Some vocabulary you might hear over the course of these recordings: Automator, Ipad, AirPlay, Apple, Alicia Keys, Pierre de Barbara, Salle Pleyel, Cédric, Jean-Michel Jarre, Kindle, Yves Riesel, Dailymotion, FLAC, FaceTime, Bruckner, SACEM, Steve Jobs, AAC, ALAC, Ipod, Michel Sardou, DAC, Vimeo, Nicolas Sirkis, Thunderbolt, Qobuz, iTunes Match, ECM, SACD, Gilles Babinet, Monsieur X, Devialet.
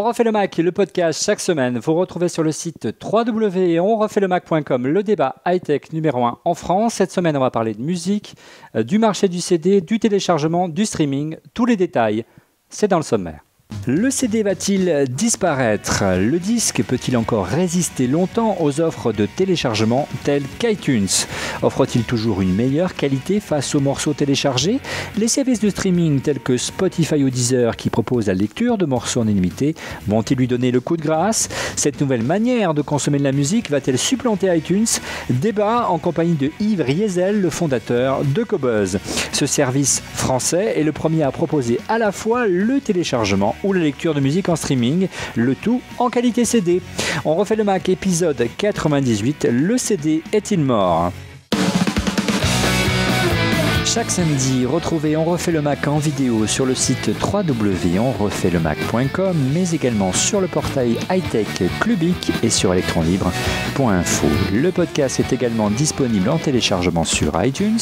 On refait le Mac, le podcast chaque semaine. Vous retrouvez sur le site www.onrefaitlemac.com le débat high-tech numéro 1 en France. Cette semaine, on va parler de musique, du marché du CD, du téléchargement, du streaming. Tous les détails, c'est dans le sommaire. Le CD va-t-il disparaître? Le disque peut-il encore résister longtemps aux offres de téléchargement telles qu'iTunes? Offre-t-il toujours une meilleure qualité face aux morceaux téléchargés? Les services de streaming tels que Spotify ou Deezer qui proposent la lecture de morceaux en illimité vont-ils lui donner le coup de grâce? Cette nouvelle manière de consommer de la musique va-t-elle supplanter iTunes? Débat en compagnie de Yves Riesel, le fondateur de Cobuzz. Ce service français est le premier à proposer à la fois le téléchargement ou la lecture de musique en streaming, le tout en qualité CD. On refait le Mac, épisode 98, le CD est-il mort ? Chaque samedi, retrouvez On refait le Mac en vidéo sur le site www.onrefaitlemac.com, mais également sur le portail hightech Clubic et sur electronlibre.info. Le podcast est également disponible en téléchargement sur iTunes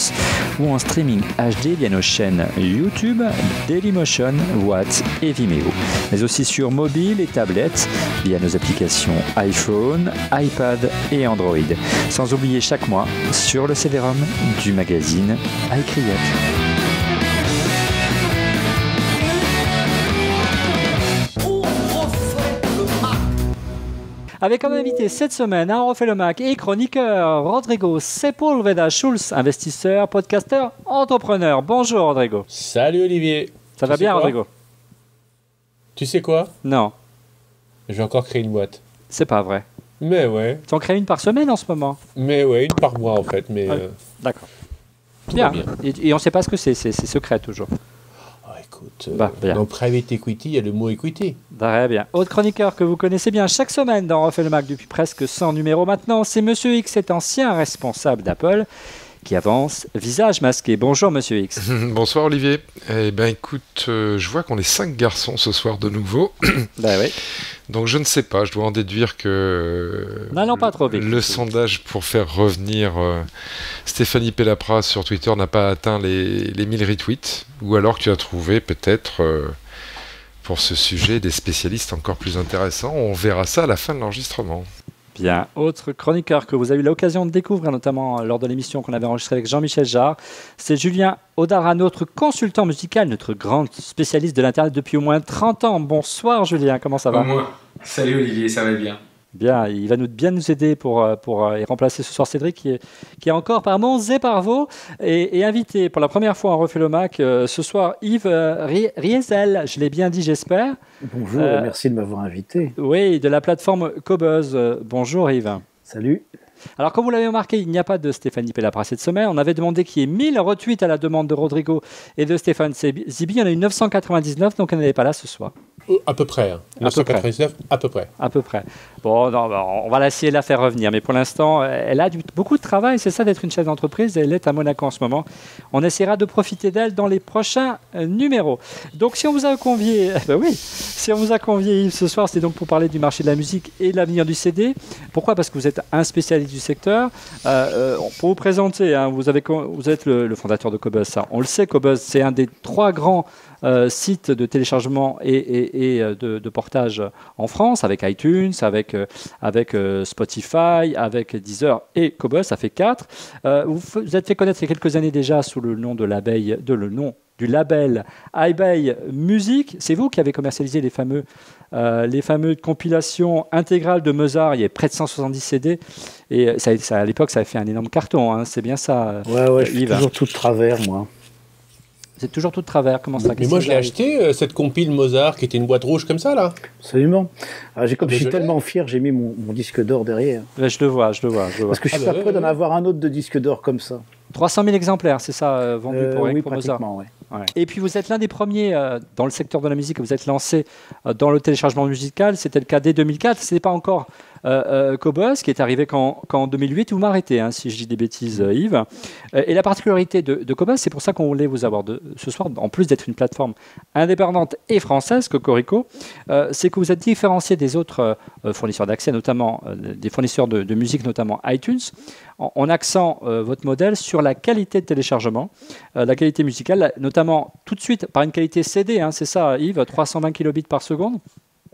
ou en streaming HD via nos chaînes YouTube, Dailymotion, Watt et Vimeo, mais aussi sur mobile et tablette via nos applications iPhone, iPad et Android. Sans oublier chaque mois sur le CD-ROM du magazine iCrit. Avec comme invité cette semaine à On refait le Mac et chroniqueur Rodrigo Sepúlveda Schulz, investisseur, podcasteur, entrepreneur. Bonjour Rodrigo. Salut Olivier. Ça va bien Rodrigo? Tu sais quoi? Non. J'ai encore créé une boîte. C'est pas vrai. Mais ouais. Tu en crées une par semaine en ce moment? Mais ouais, une par mois en fait. Mais d'accord. Bien. Et on ne sait pas ce que c'est secret toujours. Oh, écoute, dans Private Equity, il y a le mot equity. Très bien. Autre chroniqueur que vous connaissez bien chaque semaine dans On refait le Mac depuis presque 100 numéros maintenant, c'est Monsieur X, cet ancien responsable d'Apple qui avance, visage masqué. Bonjour Monsieur X. Bonsoir Olivier. Eh bien écoute, je vois qu'on est 5 garçons ce soir de nouveau. Ben oui. Donc je ne sais pas, je dois en déduire que n'allons pas trop vite, le sondage pour faire revenir Stéphanie Pellaprat sur Twitter n'a pas atteint les 1000 retweets, ou alors que tu as trouvé peut-être pour ce sujet des spécialistes encore plus intéressants. On verra ça à la fin de l'enregistrement. Bien, autre chroniqueur que vous avez eu l'occasion de découvrir, notamment lors de l'émission qu'on avait enregistrée avec Jean-Michel Jarre, c'est Julien Audara, notre consultant musical, notre grand spécialiste de l'Internet depuis au moins 30 ans. Bonsoir Julien, comment ça va? Moi. Salut Olivier, ça va bien. Bien, il va bien nous aider pour remplacer ce soir Cédric qui est encore par Mons et par Vaux et invité pour la première fois en refait le Mac ce soir Yves Riesel, je l'ai bien dit j'espère. Bonjour, merci de m'avoir invité. Oui, de la plateforme Cobuzz. Bonjour Yves. Salut. Alors, comme vous l'avez remarqué, il n'y a pas de Stéphanie Pellaprat cette semaine. On avait demandé qu'il y ait 1000 retweets à la demande de Rodrigo et de Stéphane Zibi. Il y en a eu 999, donc on n'en est pas là ce soir. À peu près. Hein. 999, à peu près. À peu près. Bon, non, on va essayer de la faire revenir. Mais pour l'instant, elle a beaucoup de travail. C'est ça d'être une chef d'entreprise. Elle est à Monaco en ce moment. On essaiera de profiter d'elle dans les prochains numéros. Donc, si on vous a convié, Yves, ce soir, c'est donc pour parler du marché de la musique et de l'avenir du CD. Pourquoi? Parce que vous êtes un spécialiste du secteur. Pour vous présenter, hein, vous êtes le fondateur de Cobuzz. On le sait, Cobuzz, c'est un des 3 grands sites de téléchargement et de portage en France, avec iTunes, avec Spotify, avec Deezer et Cobuzz, ça fait 4. Vous êtes fait connaître il y a quelques années déjà sous le nom du label Abeille Musique. C'est vous qui avez commercialisé les fameuses compilations intégrales de Mozart. Il y a près de 170 CD. Et ça, à l'époque, ça avait fait un énorme carton. Hein. C'est bien ça. Ouais, je suis toujours tout de travers, moi. C'est toujours tout de travers. Comment ça? Mais moi, je l'ai acheté, cette compile Mozart, qui était une boîte rouge comme ça, là. Absolument. Alors, comme je suis tellement fier, j'ai mis mon disque d'or derrière. Là, je le vois. Parce que je suis pas prêt d'en avoir un autre de disque d'or comme ça. 300 000 exemplaires, c'est ça, vendu pour Mozart. Oui, pratiquement, ouais. Et puis, vous êtes l'un des premiers dans le secteur de la musique, vous êtes lancé dans le téléchargement musical. C'était le cas dès 2004. Ce n'est pas encore Cobuzz qui est arrivé qu'en 2008. Vous m'arrêtez, hein, si je dis des bêtises, Yves. Et la particularité de Cobuzz, c'est pour ça qu'on voulait vous avoir ce soir, en plus d'être une plateforme indépendante et française, Cocorico, c'est que vous êtes différencié des autres fournisseurs d'accès, notamment des fournisseurs de musique, notamment iTunes, en axant votre modèle sur la qualité de téléchargement, la qualité musicale, notamment tout de suite par une qualité CD, hein, c'est ça Yves, 320 kilobits par seconde.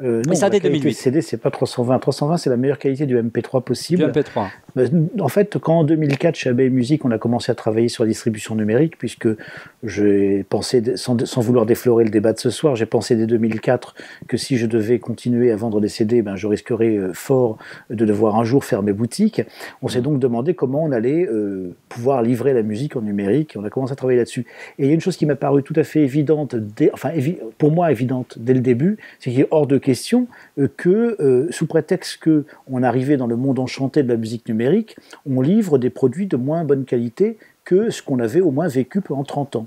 Non, ça, la qualité 2008. CD, c'est pas 320. 320, c'est la meilleure qualité du MP3 possible. Du MP3. En fait, quand en 2004, chez Abeille Musique, on a commencé à travailler sur la distribution numérique, puisque j'ai pensé, sans vouloir déflorer le débat de ce soir, j'ai pensé dès 2004 que si je devais continuer à vendre des CD, ben, je risquerais fort de devoir un jour fermer boutique. On s'est donc demandé comment on allait pouvoir livrer la musique en numérique, et on a commencé à travailler là-dessus. Et il y a une chose qui m'a paru tout à fait évidente, pour moi évidente dès le début, c'est qu'il est hors de question que, sous prétexte qu'on arrivait dans le monde enchanté de la musique numérique, on livre des produits de moins bonne qualité que ce qu'on avait au moins vécu pendant 30 ans.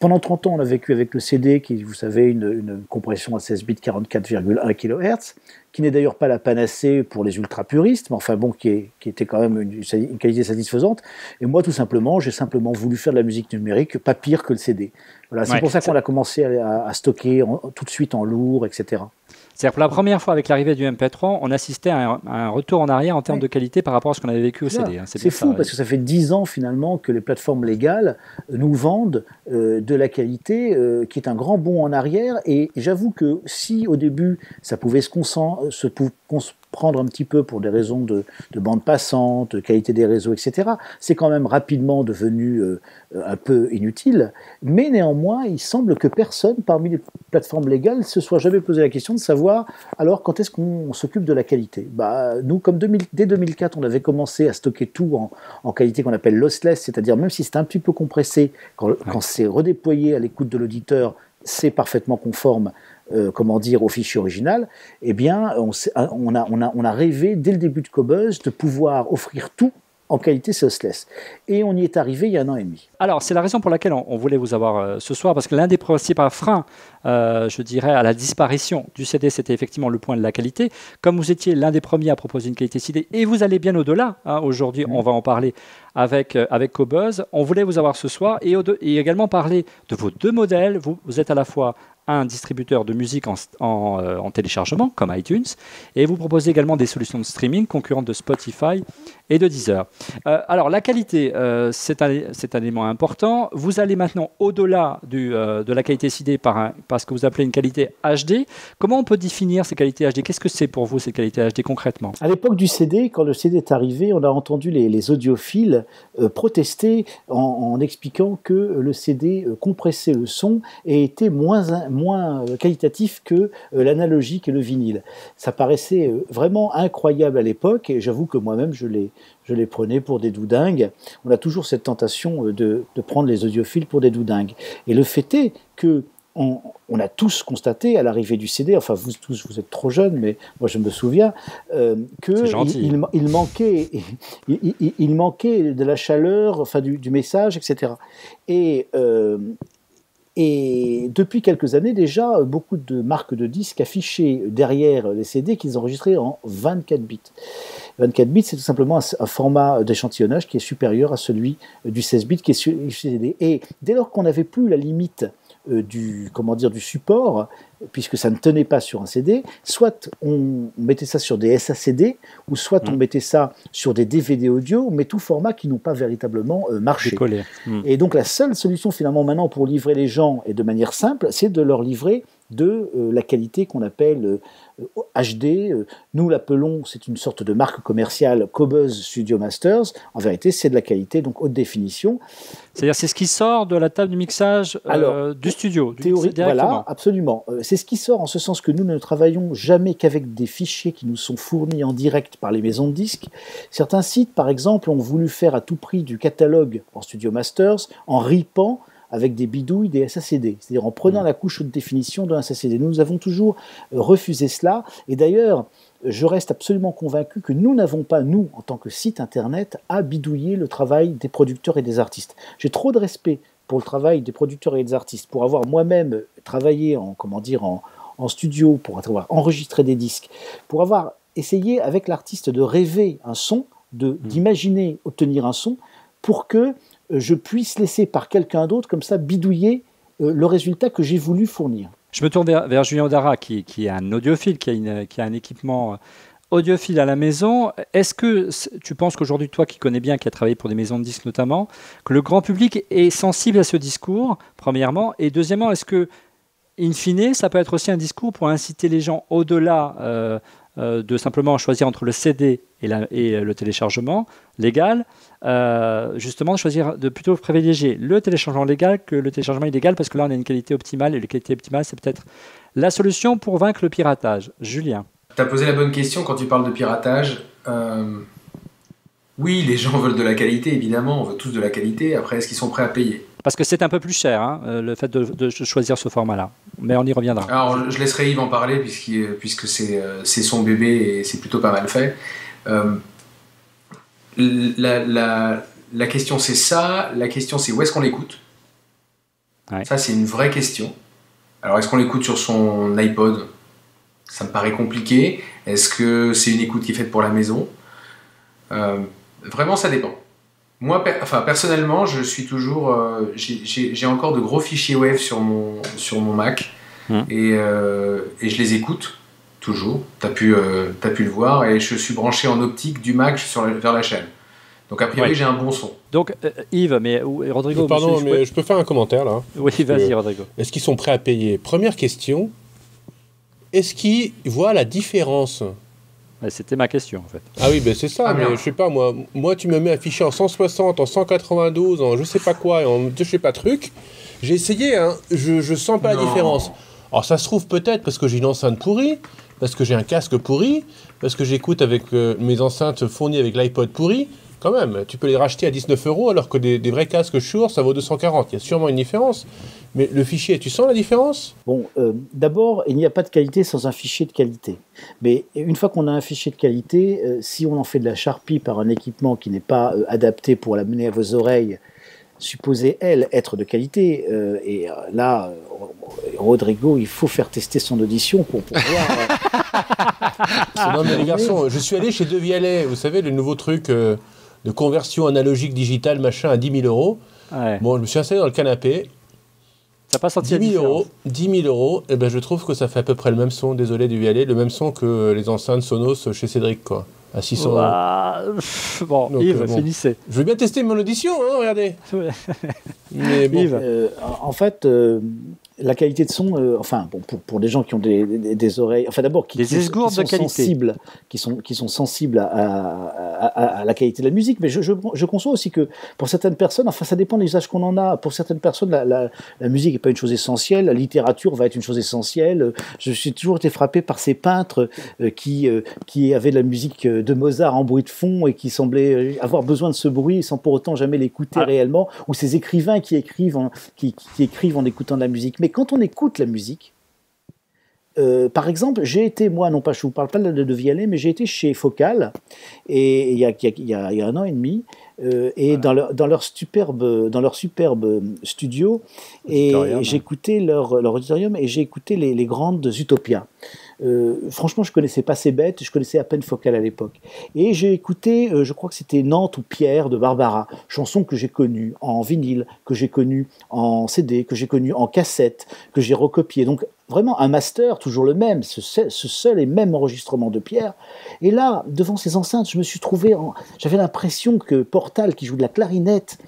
Pendant 30 ans, on a vécu avec le CD, qui est, vous savez, une compression à 16 bits 44,1 kHz, qui n'est d'ailleurs pas la panacée pour les ultra-puristes, mais enfin bon, qui était quand même une qualité satisfaisante. Et moi, tout simplement, j'ai simplement voulu faire de la musique numérique pas pire que le CD. Voilà, c'est pour ça qu'on a commencé à stocker tout de suite en lourd, etc. C'est-à-dire, pour la première fois avec l'arrivée du MP3, on assistait à un retour en arrière en termes de qualité par rapport à ce qu'on avait vécu au CD. Hein. C'est fou, parce que ça fait 10 ans finalement que les plateformes légales nous vendent de la qualité qui est un grand bond en arrière. Et j'avoue que si au début, ça pouvait se prendre un petit peu pour des raisons de bande passante, de qualité des réseaux, etc. C'est quand même rapidement devenu un peu inutile, mais néanmoins, il semble que personne parmi les plateformes légales se soit jamais posé la question de savoir alors quand est-ce qu'on s'occupe de la qualité. Bah, nous, comme dès 2004, on avait commencé à stocker tout en qualité qu'on appelle lossless, c'est-à-dire même si c'est un petit peu compressé, quand c'est redéployé à l'écoute de l'auditeur, c'est parfaitement conforme comment dire, au fichier original, eh bien, on a rêvé dès le début de Cobuzz de pouvoir offrir tout en qualité lossless. Et on y est arrivé il y a 1 an et demi. Alors, c'est la raison pour laquelle on voulait vous avoir ce soir, parce que l'un des principaux freins, je dirais, à la disparition du CD, c'était effectivement le point de la qualité. Comme vous étiez l'un des premiers à proposer une qualité CD, et vous allez bien au-delà, hein, aujourd'hui, on va en parler avec Cobuzz, on voulait vous avoir ce soir, et également parler de vos 2 modèles. Vous êtes à la fois un distributeur de musique en téléchargement, comme iTunes, et vous proposez également des solutions de streaming concurrentes de Spotify et de Deezer. Alors, la qualité, c'est un élément important. Vous allez maintenant au-delà de la qualité CD par ce que vous appelez une qualité HD. Comment on peut définir ces qualités HD? Qu'est-ce que c'est pour vous, ces qualités HD, concrètement? À l'époque du CD, quand le CD est arrivé, on a entendu les audiophiles protester en expliquant que le CD compressait le son et était moins qualitatif que l'analogique et le vinyle. Ça paraissait vraiment incroyable à l'époque, et j'avoue que moi-même je les prenais pour des doudingues. On a toujours cette tentation de prendre les audiophiles pour des doudingues. Et le fait est que on a tous constaté à l'arrivée du CD, enfin vous tous, vous êtes trop jeunes, mais moi je me souviens, qu'il manquait de la chaleur, enfin du message, etc. Et depuis quelques années déjà, beaucoup de marques de disques affichaient derrière les CD qu'ils enregistraient en 24 bits. 24 bits, c'est tout simplement un format d'échantillonnage qui est supérieur à celui du 16 bits qui est du CD. Et dès lors qu'on n'avait plus la limite du support, puisque ça ne tenait pas sur un CD, soit on mettait ça sur des SACD, ou soit on mettait ça sur des DVD audio, mais tout format qui n'ont pas véritablement marché. Et donc la seule solution finalement maintenant pour livrer les gens, et de manière simple, c'est de leur livrer de la qualité qu'on appelle HD. Nous l'appelons, c'est une sorte de marque commerciale, Cobuzz Studio Masters. En vérité, c'est de la qualité, donc haute définition. C'est-à-dire, c'est ce qui sort de la table du mixage du studio, directement. Voilà, absolument. C'est ce qui sort, en ce sens que nous ne travaillons jamais qu'avec des fichiers qui nous sont fournis en direct par les maisons de disques. Certains sites, par exemple, ont voulu faire à tout prix du catalogue en Studio Masters en ripant avec des bidouilles des SACD, c'est-à-dire en prenant la couche haute définition d'un SACD. Nous avons toujours refusé cela, et d'ailleurs, je reste absolument convaincu que nous n'avons pas, nous, en tant que site internet, à bidouiller le travail des producteurs et des artistes. J'ai trop de respect pour le travail des producteurs et des artistes, pour avoir moi-même travaillé en studio, pour avoir enregistré des disques, pour avoir essayé avec l'artiste de rêver un son, d'imaginer obtenir un son, pour que je puisse laisser par quelqu'un d'autre, comme ça, bidouiller le résultat que j'ai voulu fournir. Je me tourne vers Julien Audara, qui est un audiophile, qui a un équipement audiophile à la maison. Est-ce que tu penses qu'aujourd'hui, toi qui connais bien, qui as travaillé pour des maisons de disques notamment, que le grand public est sensible à ce discours, premièrement, et deuxièmement, est-ce que in fine, ça peut être aussi un discours pour inciter les gens au-delà de simplement choisir entre le CD et le téléchargement légal, justement choisir de plutôt privilégier le téléchargement légal que le téléchargement illégal, parce que là on a une qualité optimale, et la qualité optimale c'est peut-être la solution pour vaincre le piratage. Julien, tu as posé la bonne question quand tu parles de piratage. Oui, les gens veulent de la qualité, évidemment, on veut tous de la qualité. Après, est-ce qu'ils sont prêts à payer? Parce que c'est un peu plus cher, hein, le fait de choisir ce format-là. Mais on y reviendra. Alors, je laisserai Yves en parler, puisque c'est son bébé et c'est plutôt pas mal fait. La question, c'est ça. La question, c'est où est-ce qu'on l'écoute? Ouais. Ça, c'est une vraie question. Alors, est-ce qu'on l'écoute sur son iPod? Ça me paraît compliqué. Est-ce que c'est une écoute qui est faite pour la maison? Vraiment, ça dépend. Moi, personnellement, je suis toujours... j'ai encore de gros fichiers web sur mon Mac, et je les écoute toujours. T'as pu le voir, et je suis branché en optique du Mac vers la chaîne. Donc, a priori, j'ai un bon son. Donc, Yves, Rodrigo... Pardon, mais je peux faire un commentaire, là? Oui, vas-y, Rodrigo. Est-ce qu'ils sont prêts à payer? Première question, est-ce qu'ils voient la différence? C'était ma question, en fait. Ah oui, ben c'est ça, mais je sais pas, moi tu me mets un fichier en 160, en 192, en je sais pas quoi, et en je sais pas truc. J'ai essayé, hein, je sens pas la différence. Alors ça se trouve peut-être parce que j'ai une enceinte pourrie, parce que j'ai un casque pourri, parce que j'écoute avec mes enceintes fournies avec l'iPod pourri. Quand même, tu peux les racheter à 19 € alors que des vrais casques Shure, ça vaut 240. Il y a sûrement une différence. Mais le fichier, tu sens la différence? Bon, d'abord, il n'y a pas de qualité sans un fichier de qualité. Mais une fois qu'on a un fichier de qualité, si on en fait de la charpie par un équipement qui n'est pas adapté pour la mener à vos oreilles, supposée, elle, être de qualité, et là, Rodrigo, il faut faire tester son audition pour pouvoir... Non, mais les garçons, je suis allé chez Devialet, vous savez, le nouveau truc de conversion analogique digitale, machin, à 10 000 €. Ouais. Bon, je me suis installé dans le canapé. T'as pas senti 10 000 euros, et ben je trouve que ça fait à peu près le même son, désolé du Vialet, le même son que les enceintes Sonos chez Cédric, quoi, à 600 €. Bon, donc, Yves, finissez. Je veux bien tester mon audition, hein, regardez. Mais bon. Yves. En fait, la qualité de son, pour les gens qui ont des oreilles, enfin d'abord qui sont sensibles à la qualité de la musique, mais je conçois aussi que pour certaines personnes, enfin ça dépend de l'usage qu'on en a. Pour certaines personnes, la musique n'est pas une chose essentielle, la littérature va être une chose essentielle. Je suis toujours été frappé par ces peintres qui avaient de la musique de Mozart en bruit de fond et qui semblaient avoir besoin de ce bruit sans pour autant jamais l'écouter réellement, ou ces écrivains qui écrivent en écoutant de la musique. Mais quand on écoute la musique, par exemple, j'ai été, moi, non pas, je ne vous parle pas de Vialet, mais j'ai été chez Focal, et il y a 1 an et demi, et dans leur superbe studio, et j'écoutais leur auditorium, et j'ai écouté les grandes Utopias. Franchement, je ne connaissais pas ces bêtes, je connaissais à peine Focal à l'époque. Et j'ai écouté, je crois que c'était Nantes ou Pierre de Barbara, chanson que j'ai connue en vinyle, que j'ai connue en CD, que j'ai connue en cassette, que j'ai recopiée. Donc vraiment un master, toujours le même, ce seul et même enregistrement de Pierre. Et là, devant ces enceintes, je me suis trouvé, j'avais l'impression que Portal, qui joue de la clarinette,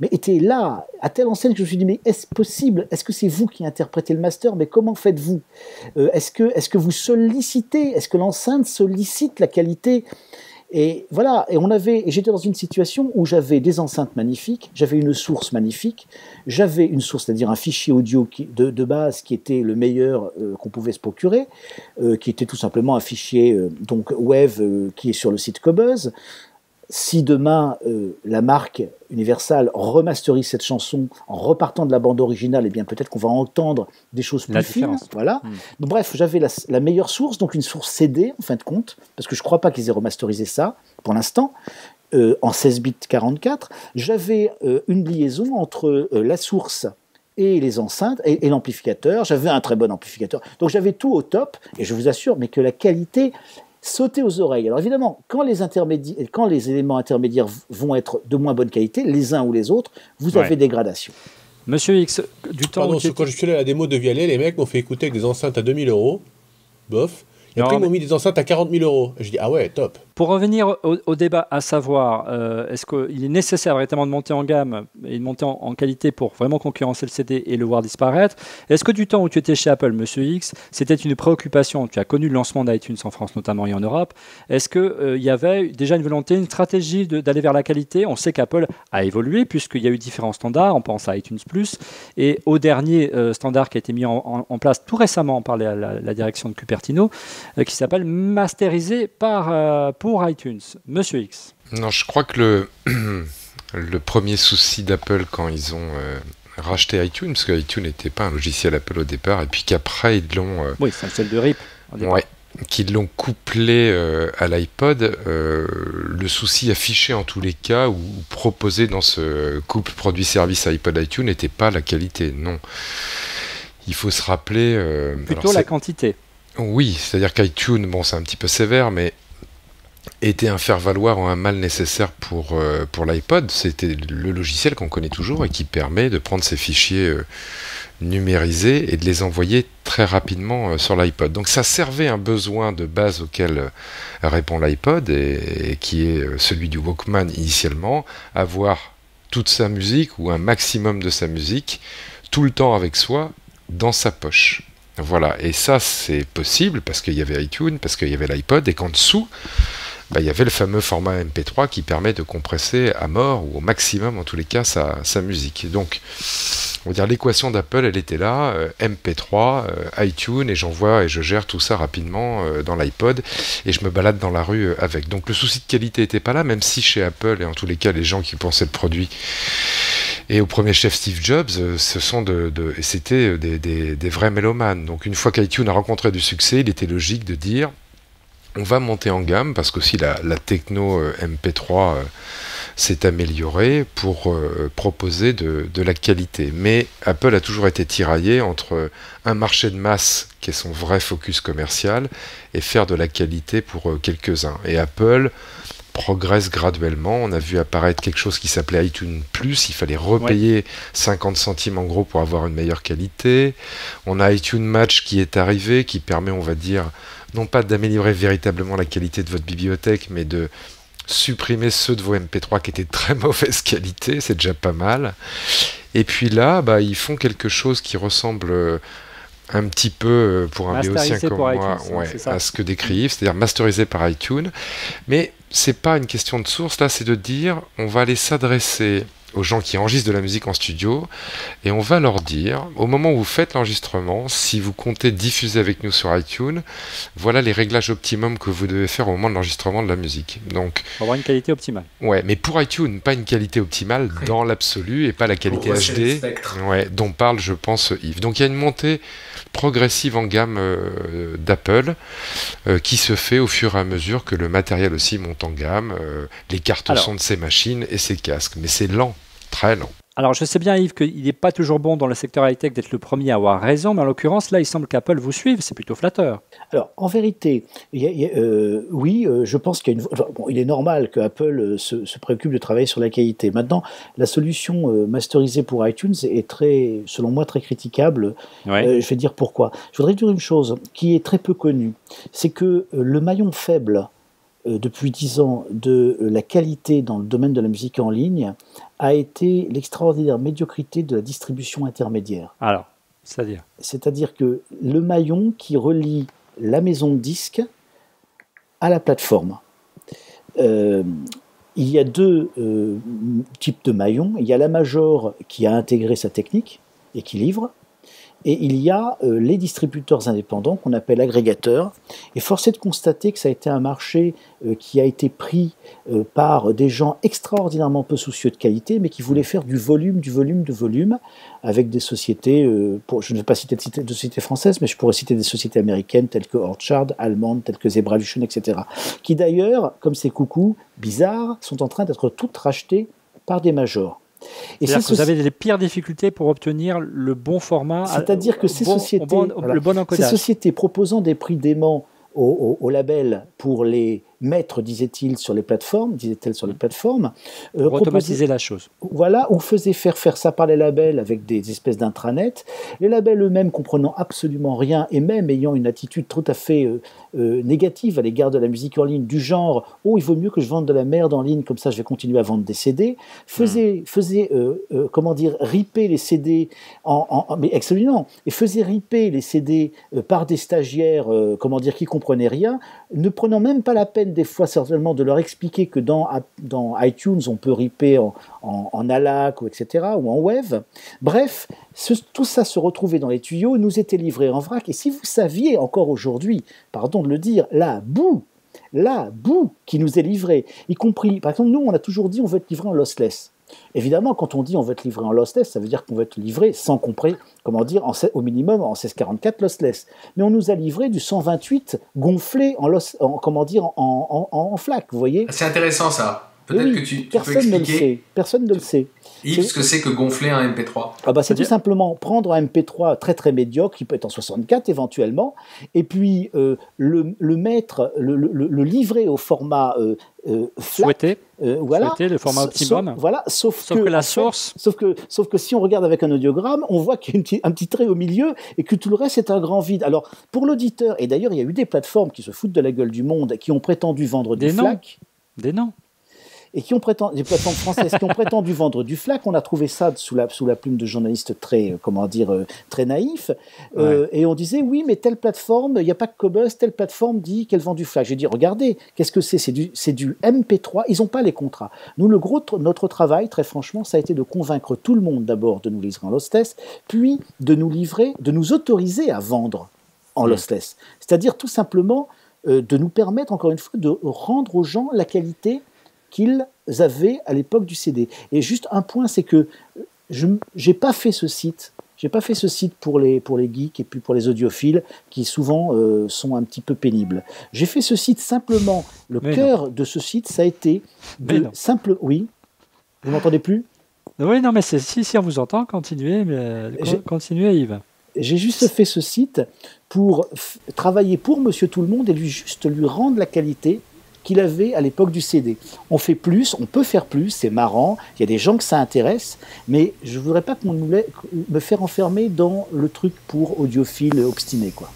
mais était là, à telle enseigne que je me suis dit, mais est-ce possible? Est-ce que c'est vous qui interprétez le master? Mais comment faites-vous? Est-ce que vous sollicitez? Est-ce que l'enceinte sollicite la qualité? Et voilà, et j'étais dans une situation où j'avais des enceintes magnifiques, j'avais une source magnifique, c'est-à-dire un fichier audio de base qui était le meilleur qu'on pouvait se procurer, qui était tout simplement un fichier donc WAV qui est sur le site Cobuzz. Si demain, la marque Universal remasterise cette chanson en repartant de la bande originale, eh bien peut-être qu'on va entendre des choses plus fines. Voilà. Donc, bref, j'avais la meilleure source, donc une source CD, en fin de compte, parce que je ne crois pas qu'ils aient remasterisé ça, pour l'instant, en 16 bits 44. J'avais une liaison entre la source et les enceintes, et l'amplificateur. J'avais un très bon amplificateur. Donc, j'avais tout au top, et je vous assure, mais que la qualité... sauter aux oreilles. Alors évidemment, quand les éléments intermédiaires vont être de moins bonne qualité, les uns ou les autres, vous avez des gradations. Monsieur X, du temps... Pardon, quand je suis allé à la démo de Vialet, les mecs m'ont fait écouter avec des enceintes à 2 000 €, bof, et après ils m'ont mis des enceintes à 40 000 €. Et je dis, ah ouais, top. Pour revenir au débat, à savoir, est-ce qu'il est nécessaire véritablement de monter en gamme et de monter en qualité pour vraiment concurrencer le CD et le voir disparaître? Est-ce que du temps où tu étais chez Apple, Monsieur X, c'était une préoccupation? Tu as connu le lancement d'iTunes en France notamment et en Europe. Est-ce qu'il y avait déjà une volonté, une stratégie d'aller vers la qualité? On sait qu'Apple a évolué puisqu'il y a eu différents standards, on pense à iTunes+, et au dernier standard qui a été mis en place tout récemment par la direction de Cupertino, qui s'appelle « Masterisé pour iTunes ». Monsieur X. Non, je crois que le premier souci d'Apple quand ils ont racheté iTunes, parce que iTunes n'était pas un logiciel Apple au départ, et puis qu'après ils l'ont... oui, c'est un seul de RIP. Ouais, qu'ils l'ont couplé à l'iPod, le souci affiché en tous les cas, ou proposé dans ce couple produit-service iPod-iTunes, n'était pas la qualité, non. Il faut se rappeler... plutôt alors, la quantité. Oui, c'est-à-dire qu'iTunes, bon, c'est un petit peu sévère, mais était un faire-valoir ou un mal nécessaire pour l'iPod. C'était le logiciel qu'on connaît toujours et qui permet de prendre ces fichiers numérisés et de les envoyer très rapidement sur l'iPod. Donc ça servait un besoin de base auquel répond l'iPod et qui est celui du Walkman initialement, avoir toute sa musique ou un maximum de sa musique tout le temps avec soi dans sa poche. Voilà, et ça c'est possible parce qu'il y avait iTunes, parce qu'il y avait l'iPod et qu'en dessous, bah, il y avait le fameux format MP3 qui permet de compresser à mort ou au maximum en tous les cas sa musique. Donc, on va dire l'équation d'Apple, elle était là, MP3, iTunes, et j'envoie et je gère tout ça rapidement dans l'iPod et je me balade dans la rue avec. Donc le souci de qualité n'était pas là, même si chez Apple et en tous les cas les gens qui pensaient le produit et au premier chef Steve Jobs, c'était des vrais mélomanes. Donc une fois qu'iTunes a rencontré du succès, il était logique de dire on va monter en gamme parce que aussi la techno MP3 s'est améliorée pour proposer de la qualité. Mais Apple a toujours été tiraillé entre un marché de masse qui est son vrai focus commercial et faire de la qualité pour quelques-uns. Et Apple progresse graduellement. On a vu apparaître quelque chose qui s'appelait iTunes+. Il fallait repayer 50 centimes en gros pour avoir une meilleure qualité. On a iTunes Match qui est arrivé, qui permet, on va dire, non pas d'améliorer véritablement la qualité de votre bibliothèque, mais de supprimer ceux de vos MP3 qui étaient de très mauvaise qualité. C'est déjà pas mal. Et puis là, bah, ils font quelque chose qui ressemble un petit peu, pour un béotien comme moi, à ce que décrit Yves, c'est-à-dire masterisé par iTunes. Mais c'est pas une question de source, là, c'est de dire on va aller s'adresser aux gens qui enregistrent de la musique en studio et on va leur dire, au moment où vous faites l'enregistrement, si vous comptez diffuser avec nous sur iTunes, voilà les réglages optimum que vous devez faire au moment de l'enregistrement de la musique. Donc, pour avoir une qualité optimale. Ouais, mais pour iTunes, pas une qualité optimale dans l'absolu et pas la qualité HD dont parle, je pense, Yves. Donc il y a une montée progressive en gamme d'Apple qui se fait au fur et à mesure que le matériel aussi monte en gamme, les cartes son de ses machines et ses casques. Mais c'est lent. Très long. Alors, je sais bien, Yves, qu'il n'est pas toujours bon dans le secteur high-tech d'être le premier à avoir raison, mais en l'occurrence, là, il semble qu'Apple vous suive, c'est plutôt flatteur. Alors, en vérité, je pense qu'il y a une... Enfin, bon, il est normal qu'Apple se préoccupe de travailler sur la qualité. Maintenant, la solution masterisée pour iTunes est très, selon moi, très critiquable. Ouais. Je vais dire pourquoi. Je voudrais dire une chose qui est très peu connue, c'est que le maillon faible depuis 10 ans de la qualité dans le domaine de la musique en ligne a été l'extraordinaire médiocrité de la distribution intermédiaire. Alors, c'est-à-dire ? C'est-à-dire que le maillon qui relie la maison de disques à la plateforme. Il y a deux types de maillons. Il y a la major qui a intégré sa technique et qui livre. Et il y a les distributeurs indépendants qu'on appelle agrégateurs. Et force est de constater que ça a été un marché qui a été pris par des gens extraordinairement peu soucieux de qualité, mais qui voulaient faire du volume, avec des sociétés, je ne vais pas citer de sociétés françaises, mais je pourrais citer des sociétés américaines telles que Orchard, allemandes, telles que Zebralution, etc. Qui d'ailleurs, comme ces coucous bizarres, sont en train d'être toutes rachetées par des majors. C'est-à-dire que vous avez les pires difficultés pour obtenir le bon format. C'est-à-dire que ces sociétés proposant des prix déments aux labels pour les mettre, disait-il, sur les plateformes, pour automatiser la chose. Voilà, on faisait faire ça par les labels avec des espèces d'intranets. Les labels eux-mêmes comprenant absolument rien et même ayant une attitude tout à fait négative à l'égard de la musique en ligne, du genre « Oh, il vaut mieux que je vende de la merde en ligne, comme ça je vais continuer à vendre des CD », faisait riper les CD, mais absolument, et faisait riper les CD par des stagiaires, qui comprenaient rien, ne prenant même pas la peine des fois certainement de leur expliquer que dans iTunes on peut riper en ALAC, etc., ou en WAV. Bref, tout ça se retrouvait dans les tuyaux, nous était livré en vrac, et si vous saviez encore aujourd'hui, pardon de le dire, la boue qui nous est livrée, y compris, par exemple, nous on a toujours dit on veut être livré en lossless. Évidemment, quand on dit on veut être livré en lossless, ça veut dire qu'on veut être livré sans compris, au minimum en 1644 lossless. Mais on nous a livré du 128 gonflé en flac, vous voyez. C'est intéressant ça. Peut-être oui, que tu peux expliquer. Personne ne le sait. Yves, ce que c'est que gonfler un MP3 c'est tout simplement prendre un MP3 très très médiocre, qui peut être en 64 éventuellement, et puis le livrer au format flat, souhaité, le format optimum. Sauf que la source. Sauf que si on regarde avec un audiogramme, on voit qu'il y a un petit trait au milieu et que tout le reste est un grand vide. Alors pour l'auditeur, et d'ailleurs il y a eu des plateformes qui se foutent de la gueule du monde, qui ont prétendu vendre des flacs. Des plateformes françaises qui ont prétendu vendre du flac, on a trouvé ça sous la plume de journalistes très, très naïfs, et on disait, oui, mais telle plateforme, il n'y a pas que Cobuzz, telle plateforme dit qu'elle vend du flac. J'ai dit, regardez, qu'est-ce que c'est ? C'est du MP3, ils n'ont pas les contrats. Nous, notre travail, très franchement, ça a été de convaincre tout le monde d'abord de nous livrer en lossless, puis de nous autoriser à vendre en lossless. C'est-à-dire tout simplement de nous permettre, encore une fois, de rendre aux gens la qualité qu'ils avaient à l'époque du CD. Et juste un point, c'est que je n'ai pas fait ce site. J'ai pas fait ce site pour les geeks et puis pour les audiophiles qui souvent sont un petit peu pénibles. J'ai fait ce site simplement. Le cœur de ce site, ça a été Oui. Vous m'entendez plus ? Oui, non, mais si on vous entend, continuez, continuez, Yves. J'ai juste fait ce site pour travailler pour Monsieur Tout le Monde et lui rendre la qualité qu'il avait à l'époque du CD. On fait plus, on peut faire plus, c'est marrant, il y a des gens que ça intéresse, mais je ne voudrais pas qu'on me fasse enfermer dans le truc pour audiophile obstiné, quoi.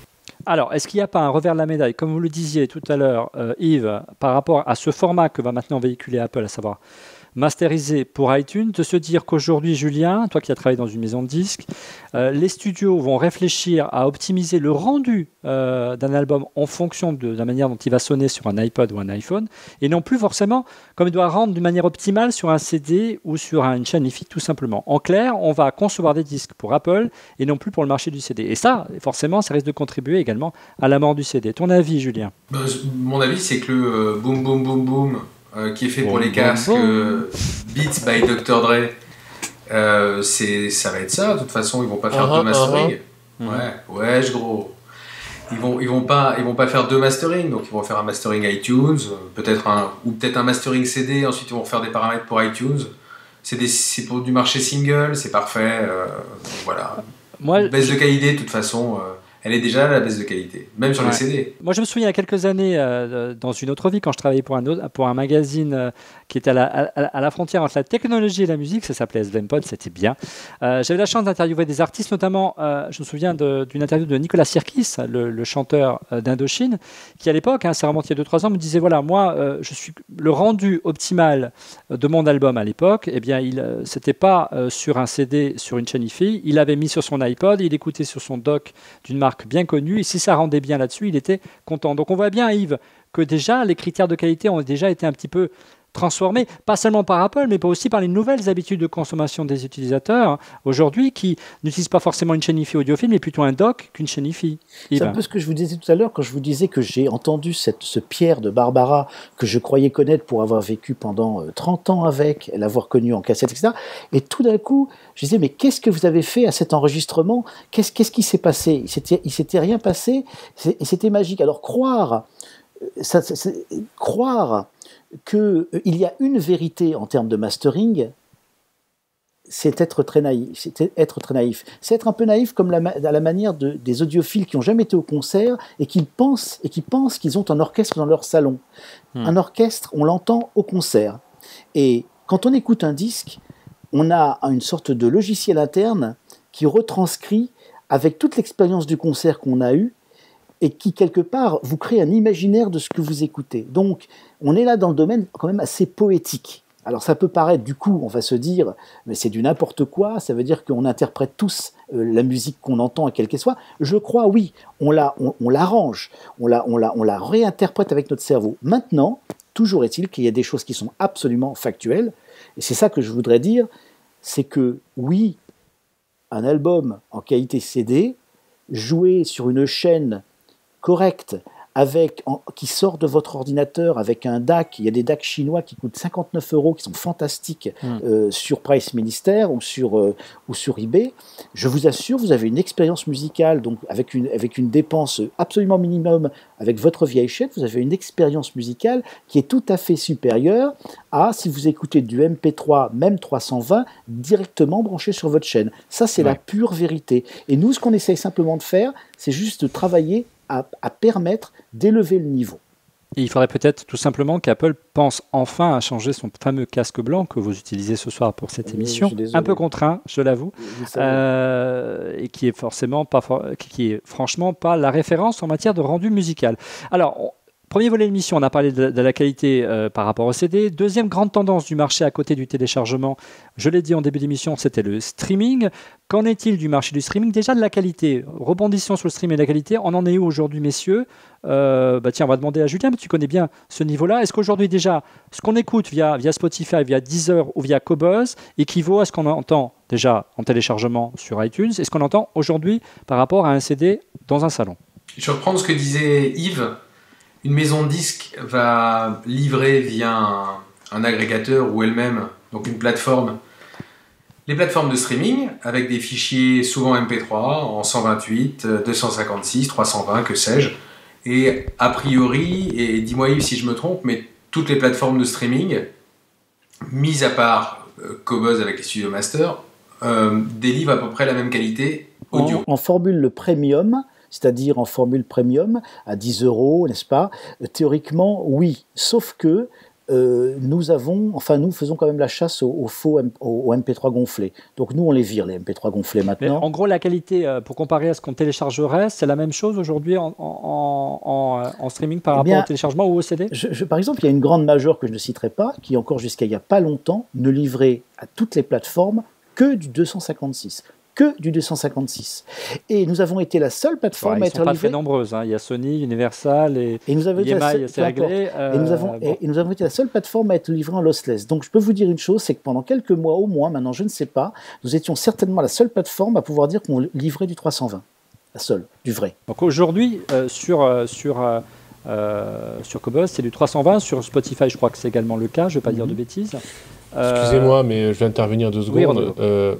Alors, est-ce qu'il n'y a pas un revers de la médaille, comme vous le disiez tout à l'heure, Yves, par rapport à ce format que va maintenant véhiculer Apple, à savoir masterisé pour iTunes, de se dire qu'aujourd'hui, Julien, toi qui as travaillé dans une maison de disques, les studios vont réfléchir à optimiser le rendu d'un album en fonction de la manière dont il va sonner sur un iPod ou un iPhone, et non plus forcément comme il doit rendre d'une manière optimale sur un CD ou sur une chaîne hi-fi, tout simplement. En clair, on va concevoir des disques pour Apple et non plus pour le marché du CD. Et ça, forcément, ça risque de contribuer également à la mort du CD. Ton avis, Julien ? Mon avis, c'est que le boum, boum, boum, boum, qui est fait pour les casques, Beats by Dr. Dre, ça va être ça. De toute façon, ils vont pas faire deux mastering. Gros. Ils vont pas faire deux mastering. Donc ils vont faire un mastering iTunes, peut-être un mastering CD. Ensuite, ils vont refaire des paramètres pour iTunes. C'est pour du marché single, c'est parfait. Voilà. Baisse de qualité, de toute façon. Elle est déjà à la baisse de qualité, même sur les CD. Moi, je me souviens, il y a quelques années, dans une autre vie, quand je travaillais pour un magazine qui était à la frontière entre la technologie et la musique, ça s'appelait SVMPod, c'était bien. J'avais la chance d'interviewer des artistes, notamment, je me souviens d'une interview de Nicolas Sirkis, le chanteur d'Indochine, qui à l'époque, c'est remonté il y a 2-3 ans, me disait, voilà, moi, le rendu optimal de mon album à l'époque, eh bien, c'était pas sur un CD, sur une chaîne hi-fi, il l'avait mis sur son iPod, il écoutait sur son dock d'une marque bien connu, et si ça rendait bien là-dessus, il était content. Donc on voit bien, Yves, que déjà les critères de qualité ont déjà été un petit peu transformés, pas seulement par Apple, mais aussi par les nouvelles habitudes de consommation des utilisateurs aujourd'hui, qui n'utilisent pas forcément une chaîne hi-fi audiophile, mais plutôt un dock qu'une chaîne hi-fi. C'est un peu ce que je vous disais tout à l'heure, quand je vous disais que j'ai entendu ce Pierre de Barbara, que je croyais connaître pour avoir vécu pendant 30 ans avec, l'avoir connu en cassette, etc. Et tout d'un coup, je disais, mais qu'est-ce que vous avez fait à cet enregistrement ? Qu'est-ce qui s'est passé ? Il s'était rien passé, et c'était magique. Alors croire qu'il y a une vérité en termes de mastering, c'est être très naïf. C'est être un peu naïf comme à la manière des audiophiles qui n'ont jamais été au concert et qui pensent qu'ils ont un orchestre dans leur salon. Un orchestre, on l'entend au concert. Et quand on écoute un disque, on a une sorte de logiciel interne qui retranscrit avec toute l'expérience du concert qu'on a eue et qui, quelque part, vous crée un imaginaire de ce que vous écoutez. Donc, on est là dans le domaine quand même assez poétique. Alors ça peut paraître, du coup, on va se dire, mais c'est du n'importe quoi, ça veut dire qu'on interprète tous la musique qu'on entend, quelle qu'elle soit. Je crois, oui, on l'arrange, on la réinterprète avec notre cerveau. Maintenant, toujours est-il qu'il y a des choses qui sont absolument factuelles, et c'est ça que je voudrais dire, c'est que, oui, un album en qualité CD, joué sur une chaîne correcte, qui sort de votre ordinateur avec un DAC. Il y a des DAC chinois qui coûtent 59 €, qui sont fantastiques sur Price Minister ou sur eBay. Je vous assure, vous avez une expérience musicale, donc avec une dépense absolument minimum, avec votre vieille chaîne, vous avez une expérience musicale qui est tout à fait supérieure à si vous écoutez du MP3, même 320, directement branché sur votre chaîne. Ça, c'est la pure vérité. Et nous, ce qu'on essaye simplement de faire, c'est juste de travailler à permettre d'élever le niveau. Et il faudrait peut-être tout simplement qu'Apple pense enfin à changer son fameux casque blanc que vous utilisez ce soir pour cette émission, un peu contraint, je l'avoue, et qui est franchement pas la référence en matière de rendu musical. Alors, premier volet de l'émission, on a parlé de la qualité par rapport au CD. Deuxième grande tendance du marché à côté du téléchargement, je l'ai dit en début d'émission, c'était le streaming. Qu'en est-il du marché du streaming? Déjà de la qualité. Rebondissons sur le stream et la qualité. On en est où aujourd'hui, messieurs? Tiens, on va demander à Julien, mais tu connais bien ce niveau-là. Est-ce qu'aujourd'hui, déjà, ce qu'on écoute via Spotify, via Deezer ou via Cobuzz équivaut à ce qu'on entend déjà en téléchargement sur iTunes et ce qu'on entend aujourd'hui par rapport à un CD dans un salon? Je reprends ce que disait Yves. Une maison de disques va livrer via un agrégateur ou elle-même, donc une plateforme, les plateformes de streaming avec des fichiers souvent MP3 en 128, 256, 320, que sais-je. Et a priori, et dis-moi Yves si je me trompe, mais toutes les plateformes de streaming, mis à part Cobuzz avec les studios master, délivrent à peu près la même qualité audio. En formule le premium, c'est-à-dire en formule premium, à 10 €, n'est-ce pas? Théoriquement, oui, sauf que nous faisons quand même la chasse aux MP3 gonflés. Donc nous, on les vire, les MP3 gonflés, maintenant. Mais en gros, la qualité, pour comparer à ce qu'on téléchargerait, c'est la même chose aujourd'hui en streaming par rapport au téléchargement ou au CD? Par exemple, il y a une grande majeure que je ne citerai pas, qui encore jusqu'à il n'y a pas longtemps, ne livrait à toutes les plateformes que du 256. Et nous avons été la seule plateforme à être livrée. Ils ne sont pas très nombreuses, hein. Il y a Sony, Universal et EMI, c'est réglé. Et nous avons été la seule plateforme à être livrée en lossless. Donc je peux vous dire une chose, c'est que pendant quelques mois au moins, maintenant je ne sais pas, nous étions certainement la seule plateforme à pouvoir dire qu'on livrait du 320. La seule, du vrai. Donc aujourd'hui, sur Cobuzz, c'est du 320. Sur Spotify, je crois que c'est également le cas, je ne vais pas dire de bêtises. Excusez-moi, mais je vais intervenir 2 secondes. Oui,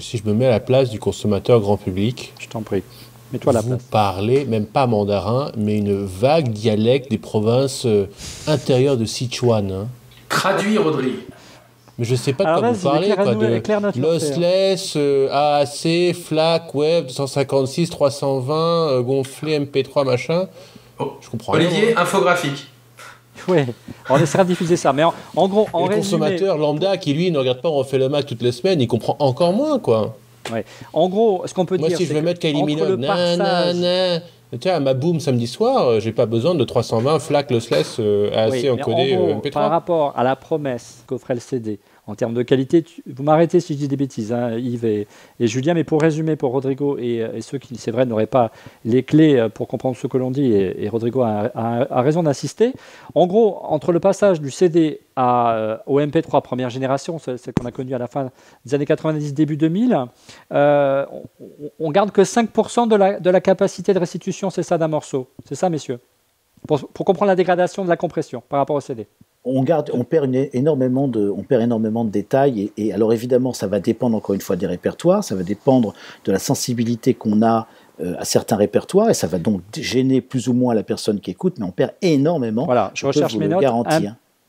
si je me mets à la place du consommateur grand public, je t'en prie. Mets-toi à la place. Vous parlez même pas mandarin, mais une vague dialecte des provinces intérieures de Sichuan. Hein. Traduis, Rodrigue. Mais je sais pas de quoi vous parlez, quoi. De lossless, AAC, FLAC, web 256, 320, gonflé, MP3, machin. Oh. Je comprends rien. Olivier, infographique. Ouais, on essaiera de diffuser ça, mais en gros, en résumé, le consommateur lambda qui lui ne regarde pas On fait le Mac toutes les semaines, il comprend encore moins, quoi. Ouais. En gros, ce qu'on peut dire, si je vais mettre Kylie Minogue, tiens, ma boom samedi soir, j'ai pas besoin de 320 flac lossless assez encodé MP3. Par rapport à la promesse qu'offrait le CD en termes de qualité, vous m'arrêtez si je dis des bêtises, hein, Yves et Julien, mais pour résumer, pour Rodrigo et ceux qui, c'est vrai, n'auraient pas les clés pour comprendre ce que l'on dit, et Rodrigo a raison d'insister, en gros, entre le passage du CD au MP3 première génération, celle qu'on a connue à la fin des années 90, début 2000, on garde que 5% de la capacité de restitution, c'est ça, d'un morceau. C'est ça, messieurs, pour comprendre la dégradation de la compression par rapport au CD. On perd énormément de détails et alors évidemment ça va dépendre encore une fois des répertoires, ça va dépendre de la sensibilité qu'on a à certains répertoires et ça va donc gêner plus ou moins la personne qui écoute, mais on perd énormément. Voilà, je recherche mes notes.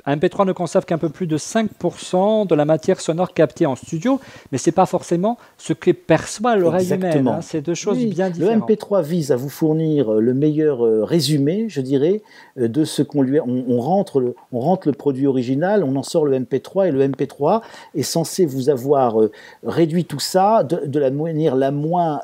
Un MP3 ne conserve qu'un peu plus de 5% de la matière sonore captée en studio, mais ce n'est pas forcément ce que perçoit l'oreille humaine. Hein. C'est deux choses bien différentes. Le MP3 vise à vous fournir le meilleur résumé, je dirais, de ce qu'on lui... On rentre le produit original, on en sort le MP3, et le MP3 est censé vous avoir réduit tout ça de la manière la moins...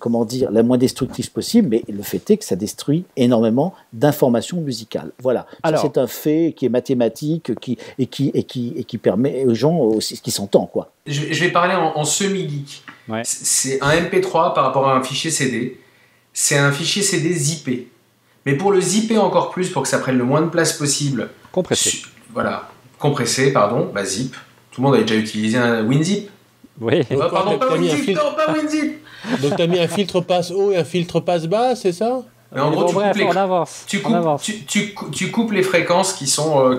comment dire, la moins destructive possible, mais le fait est que ça détruit énormément d'informations musicales. Voilà. Alors, ça, c'est un fait qui est mathématique qui permet aux gens aussi qui s'entendent, quoi. Je vais parler en semi-geek. Ouais. C'est un MP3 par rapport à un fichier CD. C'est un fichier CD zippé. Mais pour le zipper encore plus, pour que ça prenne le moins de place possible. Compressé. Voilà. Compressé, pardon. Bah, zip. Tout le monde avait déjà utilisé un WinZip. Oui. Bah, pardon, pas WinZip. Non, pas WinZip. Donc tu as mis un filtre passe haut et un filtre passe bas, c'est ça? Mais en gros, tu coupes les fréquences qui sont un peu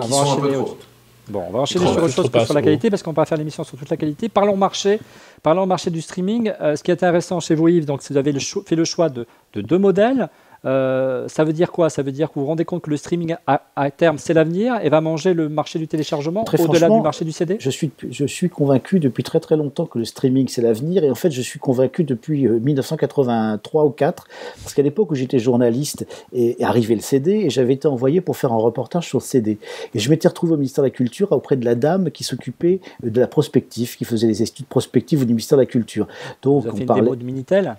trop hautes. Bon, on va enchaîner sur autre chose que sur la qualité, parce qu'on va pas faire l'émission sur toute la qualité. Parlons marché du streaming. Ce qui est intéressant chez vous, Yves, donc, si vous avez fait le choix de deux modèles. Ça veut dire quoi? Ça veut dire que vous vous rendez compte que le streaming à terme c'est l'avenir et va manger le marché du téléchargement au-delà du marché du CD. Je suis convaincu depuis très très longtemps que le streaming c'est l'avenir, et en fait je suis convaincu depuis 1983 ou 4, parce qu'à l'époque où j'étais journaliste et arrivait le CD, et j'avais été envoyé pour faire un reportage sur le CD, et je m'étais retrouvé au ministère de la Culture auprès de la dame qui s'occupait de la prospective, qui faisait les études prospectives du ministère de la Culture. Donc on parlait de Minitel.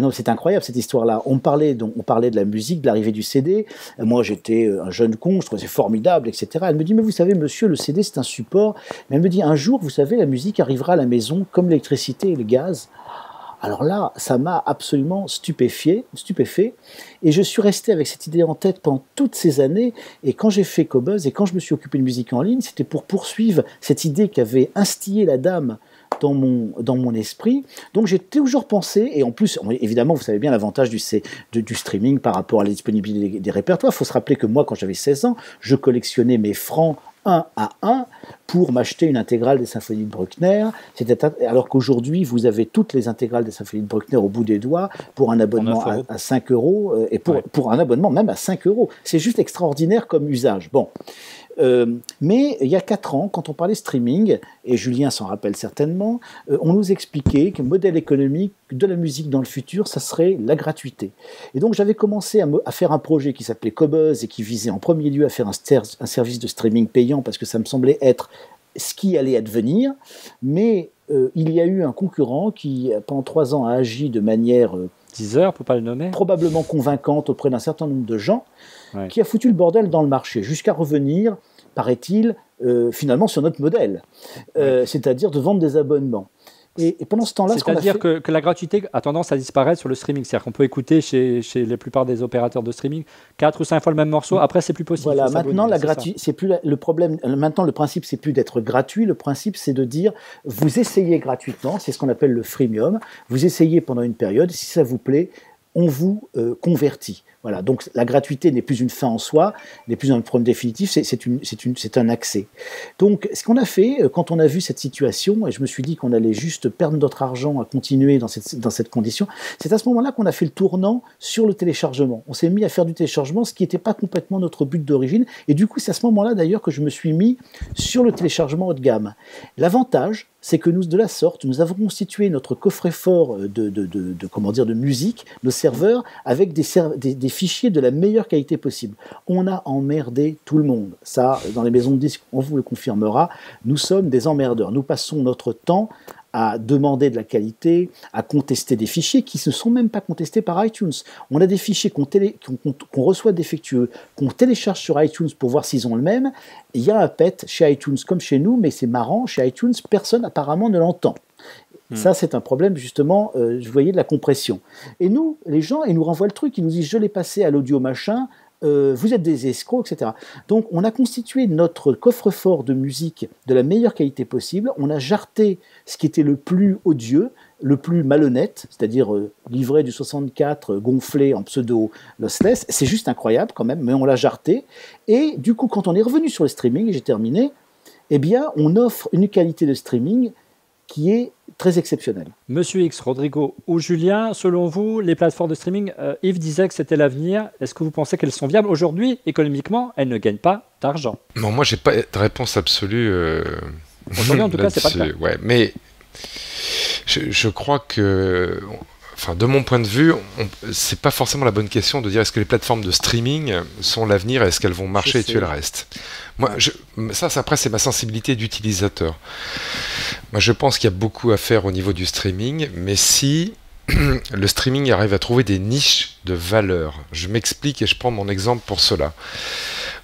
Non, c'est incroyable cette histoire là. On parlait de la musique, de l'arrivée du CD. Moi, j'étais un jeune con, je trouvais c'est formidable, etc. Elle me dit, mais vous savez, monsieur, le CD, c'est un support. Mais elle me dit, un jour, vous savez, la musique arrivera à la maison comme l'électricité et le gaz. Alors là, ça m'a absolument stupéfait. Et je suis resté avec cette idée en tête pendant toutes ces années. Et quand j'ai fait Cobuzz et quand je me suis occupé de musique en ligne, c'était pour poursuivre cette idée qu'avait instillée la dame dans mon esprit. Donc j'ai toujours pensé, et en plus, évidemment, vous savez bien l'avantage du streaming par rapport à la disponibilité des répertoires. Il faut se rappeler que moi, quand j'avais 16 ans, je collectionnais mes francs 1 à 1 pour m'acheter une intégrale des symphonies de Bruckner, alors qu'aujourd'hui, vous avez toutes les intégrales des symphonies de Bruckner au bout des doigts pour un abonnement à 5 €, et pour un abonnement même à 5 €. C'est juste extraordinaire comme usage. Bon. Mais il y a 4 ans, quand on parlait streaming, et Julien s'en rappelle certainement, on nous expliquait que le modèle économique de la musique dans le futur, ça serait la gratuité. Et donc j'avais commencé à faire un projet qui s'appelait Cobuzz et qui visait en premier lieu à faire un service de streaming payant, parce que ça me semblait être ce qui allait advenir. Mais il y a eu un concurrent qui, pendant 3 ans, a agi de manière... Deezer, pour pas le nommer. Probablement convaincante auprès d'un certain nombre de gens, ouais, qui a foutu le bordel dans le marché, jusqu'à revenir, paraît-il, finalement sur notre modèle, ouais, c'est-à-dire de vendre des abonnements. Et pendant ce temps-là, c'est-à-dire que la gratuité a tendance à disparaître sur le streaming. C'est-à-dire qu'on peut écouter chez la plupart des opérateurs de streaming 4 ou 5 fois le même morceau. Après, c'est plus possible. Voilà. Maintenant, le problème. Maintenant, le principe, c'est plus d'être gratuit. Le principe, c'est de dire, vous essayez gratuitement. C'est ce qu'on appelle le freemium. Vous essayez pendant une période. Si ça vous plaît, on vous convertit. Voilà. Donc, la gratuité n'est plus une fin en soi, n'est plus un problème définitif. C'est un accès. Donc, ce qu'on a fait quand on a vu cette situation, et je me suis dit qu'on allait juste perdre notre argent à continuer dans cette condition, c'est à ce moment-là qu'on a fait le tournant sur le téléchargement. On s'est mis à faire du téléchargement, ce qui n'était pas complètement notre but d'origine. Et du coup, c'est à ce moment-là d'ailleurs que je me suis mis sur le téléchargement haut de gamme. L'avantage, c'est que nous, de la sorte, nous avons constitué notre coffret-fort de musique, nos serveurs, avec des fichiers de la meilleure qualité possible. On a emmerdé tout le monde. Ça, dans les maisons de disques, on vous le confirmera, nous sommes des emmerdeurs. Nous passons notre temps à demander de la qualité, à contester des fichiers qui ne sont même pas contestés par iTunes. On a des fichiers qu'on reçoit défectueux, qu'on télécharge sur iTunes pour voir s'ils ont le même. Il y a un pet chez iTunes comme chez nous, mais c'est marrant, chez iTunes, personne apparemment ne l'entend. Ça, c'est un problème, justement, je voyais de la compression. Et nous, les gens, ils nous renvoient le truc, ils nous disent « je l'ai passé à l'audio machin », vous êtes des escrocs, etc. Donc, on a constitué notre coffre-fort de musique de la meilleure qualité possible. On a jarté ce qui était le plus odieux, le plus malhonnête, c'est-à-dire livré du 64 gonflé en pseudo-lossless. C'est juste incroyable quand même, mais on l'a jarté. Et du coup, quand on est revenu sur le streaming, et j'ai terminé, eh bien, on offre une qualité de streaming qui est très exceptionnel. Monsieur X, Rodrigo ou Julien, selon vous, les plateformes de streaming, Yves disait que c'était l'avenir. Est-ce que vous pensez qu'elles sont viables aujourd'hui? Économiquement, elles ne gagnent pas d'argent. Non, moi, je n'ai pas de réponse absolue. Aujourd'hui, en tout cas, c'est pas le cas. Ouais, mais je crois que... Enfin, de mon point de vue, c'est pas forcément la bonne question de dire est-ce que les plateformes de streaming sont l'avenir, est-ce qu'elles vont marcher et tuer le reste. Moi, après, c'est ma sensibilité d'utilisateur. Moi, je pense qu'il y a beaucoup à faire au niveau du streaming, mais si le streaming arrive à trouver des niches de valeur, je m'explique et je prends mon exemple pour cela.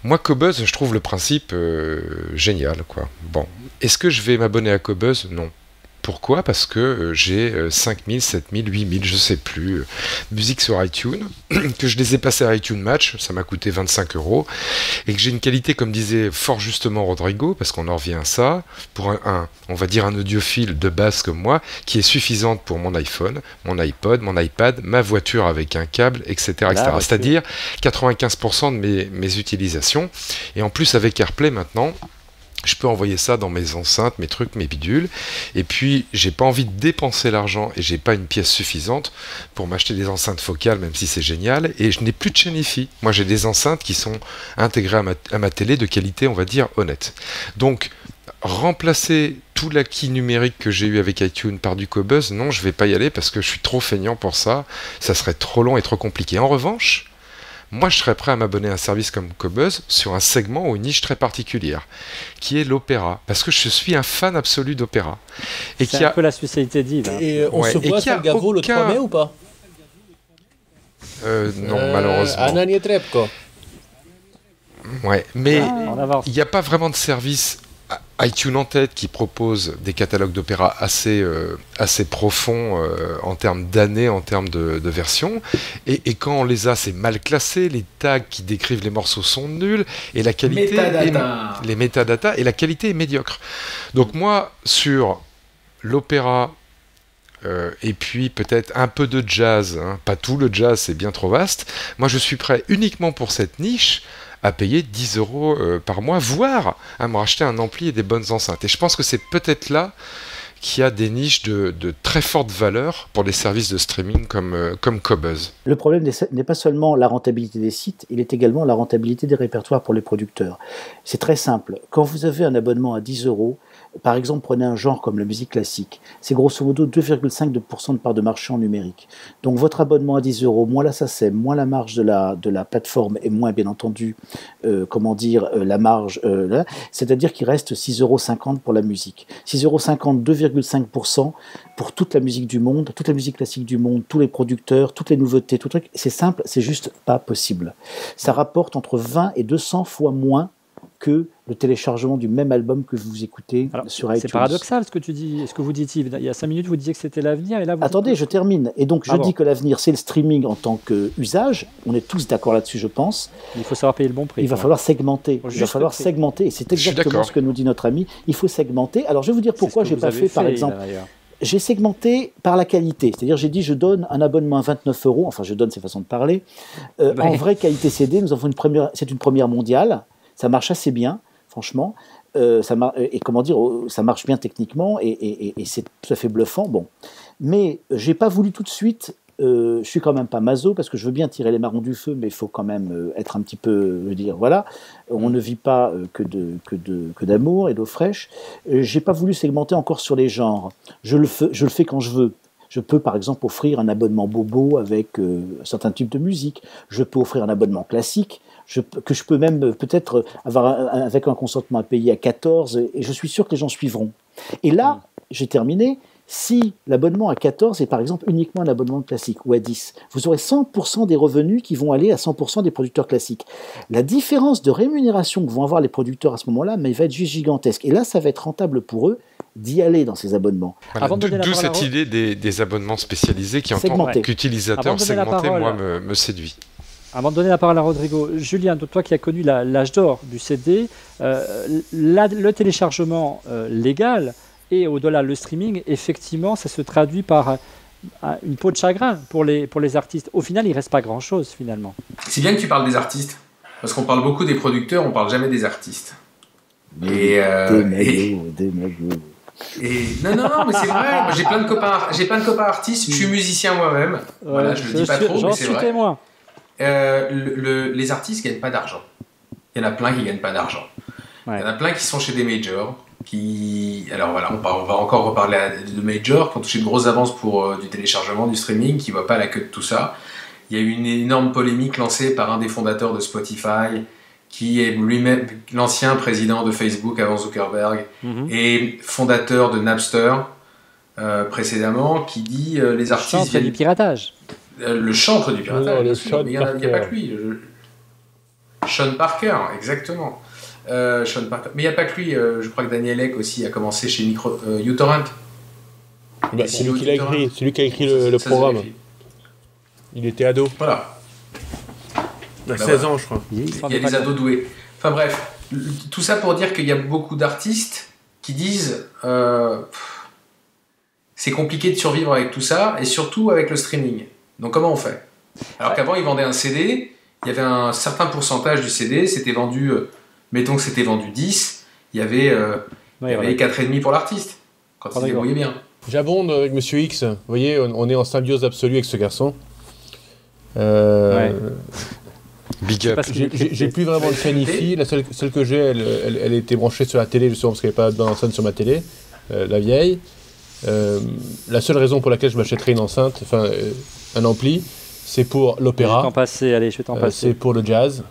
Moi, Cobuzz, je trouve le principe génial, quoi. Bon, est-ce que je vais m'abonner à Cobuzz? Non. Pourquoi? Parce que j'ai 5000, 7000, 8000, je sais plus, musique sur iTunes, que je les ai passées à iTunes Match, ça m'a coûté 25 €, et que j'ai une qualité, comme disait fort justement Rodrigo, parce qu'on en revient à ça, pour on va dire un audiophile de base comme moi, qui est suffisante pour mon iPhone, mon iPod, mon iPad, ma voiture avec un câble, etc. C'est-à-dire 95% de mes utilisations, et en plus avec AirPlay maintenant, je peux envoyer ça dans mes enceintes, mes trucs, mes bidules. Et puis, j'ai pas envie de dépenser l'argent et j'ai pas une pièce suffisante pour m'acheter des enceintes focales, même si c'est génial. Et je n'ai plus de chaîne IFI. Moi, j'ai des enceintes qui sont intégrées à ma télé de qualité, on va dire, honnête. Donc, remplacer tout l'acquis numérique que j'ai eu avec iTunes par du Cobuzz, non, je vais pas y aller parce que je suis trop feignant pour ça. Ça serait trop long et trop compliqué. En revanche... Moi, je serais prêt à m'abonner à un service comme Cobuzz sur un segment ou une niche très particulière, qui est l'opéra, parce que je suis un fan absolu d'opéra. C'est un peu la spécialité d'Yves. Et on se voit sur Gavot le 3 mai ou pas? Non, malheureusement. Ouais, mais il n'y a pas vraiment de service... iTunes en tête qui propose des catalogues d'opéra assez profonds en termes d'années, en termes de versions. Et quand on les a, c'est mal classé. Les tags qui décrivent les morceaux sont nuls et la qualité, les métadatas et la qualité est médiocre. Donc moi, sur l'opéra et puis peut-être un peu de jazz, hein, pas tout le jazz, c'est bien trop vaste. Moi, je suis prêt uniquement pour cette niche à payer 10 € par mois, voire à me racheter un ampli et des bonnes enceintes. Et je pense que c'est peut-être là qu'il y a des niches de très forte valeur pour des services de streaming comme Cobuzz. Le problème n'est pas seulement la rentabilité des sites, il est également la rentabilité des répertoires pour les producteurs. C'est très simple. Quand vous avez un abonnement à 10 €, par exemple, prenez un genre comme la musique classique. C'est grosso modo 2,5% de part de marché en numérique. Donc votre abonnement à 10 €, moins la SACEM, moins la marge de la plateforme et moins, bien entendu, la marge, c'est-à-dire qu'il reste 6,50 € pour la musique. 6,50 €, 2,5% pour toute la musique du monde, toute la musique classique du monde, tous les producteurs, toutes les nouveautés, tout le truc. C'est simple, c'est juste pas possible. Ça rapporte entre 20 et 200 fois moins que le téléchargement du même album que vous écoutez sur iTunes. C'est paradoxal ce que tu dis, ce que vous dites, Yves. Il y a 5 minutes, vous disiez que c'était l'avenir. Attendez, je termine. Et donc, je dis que l'avenir, c'est le streaming en tant qu'usage. On est tous d'accord là-dessus, je pense. Il faut savoir payer le bon prix. Il va falloir segmenter. Il va falloir segmenter. Et c'est exactement ce que nous dit notre ami. Il faut segmenter. Alors, je vais vous dire pourquoi je n'ai pas fait, par exemple... J'ai segmenté par la qualité, c'est-à-dire j'ai dit je donne un abonnement à 29 €, enfin je donne, ces façons de parler, en vraie qualité CD, nous en faisons une première mondiale, ça marche assez bien, franchement, ça marche bien techniquement et c'est tout à fait bluffant, bon. Mais j'ai pas voulu tout de suite, je suis quand même pas maso parce que je veux bien tirer les marrons du feu, mais il faut quand même être un petit peu, je veux dire, voilà, on ne vit pas que d'amour et d'eau fraîche. J'ai pas voulu segmenter encore sur les genres. Je le fais quand je veux. Je peux par exemple offrir un abonnement bobo avec certains types de musique. Je peux offrir un abonnement classique. Je peux même peut-être avoir avec un consentement à payer à 14, et je suis sûr que les gens suivront. Et là, j'ai terminé. Si l'abonnement à 14 est par exemple uniquement un abonnement classique, ou à 10, vous aurez 100% des revenus qui vont aller à 100% des producteurs classiques. La différence de rémunération que vont avoir les producteurs à ce moment-là, mais va être juste gigantesque. Et là, ça va être rentable pour eux d'y aller dans ces abonnements. Voilà, d'où cette idée des abonnements spécialisés qui, en tant qu'utilisateur segmenté, moi, me séduit. Avant de donner la parole à Rodrigo, Julien, toi qui as connu l'âge d'or du CD, le téléchargement légal et au-delà le streaming, effectivement, ça se traduit par une peau de chagrin pour les artistes. Au final, il ne reste pas grand-chose, finalement. Si bien que tu parles des artistes, parce qu'on parle beaucoup des producteurs, on ne parle jamais des artistes. Des magos. Et non, mais c'est vrai. Moi, j'ai plein de copains artistes. Je suis musicien moi-même. Voilà, je le dis pas trop, mais c'est vrai. Témoin. Les artistes gagnent pas d'argent. Il y en a plein qui gagnent pas d'argent. Il y en a plein qui sont chez des majors. Alors voilà, on va encore reparler de majors qui ont touché de grosses avances pour du téléchargement, du streaming, qui ne voient pas la queue de tout ça. Il y a eu une énorme polémique lancée par un des fondateurs de Spotify, qui est lui-même l'ancien président de Facebook avant Zuckerberg, et fondateur de Napster précédemment, qui dit les artistes... Le chantre du piratage. Le chantre du piratage, mais il n'y a pas que lui. Sean Parker, exactement. Sean Parker. Mais il n'y a pas que lui, je crois que Daniel Ek aussi a commencé chez uTorrent. Bah, c'est lui qui a écrit le programme. Il était ado. Voilà. À 16 ans, je crois. Il y a des ados doués. Enfin bref, tout ça pour dire qu'il y a beaucoup d'artistes qui disent c'est compliqué de survivre avec tout ça, et surtout avec le streaming. Donc comment on fait? Alors qu'avant, ils vendaient un CD, il y avait un certain pourcentage du CD, c'était vendu... Mettons que c'était vendu 10, il y avait 4,5 pour l'artiste, quand il se débrouillait bien. J'abonde avec Monsieur X, vous voyez, on est en symbiose absolue avec ce garçon. Big up. J'ai plus vraiment de chaîne IFI, la seule que j'ai, elle était branchée sur la télé, justement parce qu'elle n'avait pas d'enceinte sur ma télé, la vieille. La seule raison pour laquelle je m'achèterais une enceinte, enfin un ampli, c'est pour l'opéra. Je vais t'en passer. C'est pour le jazz.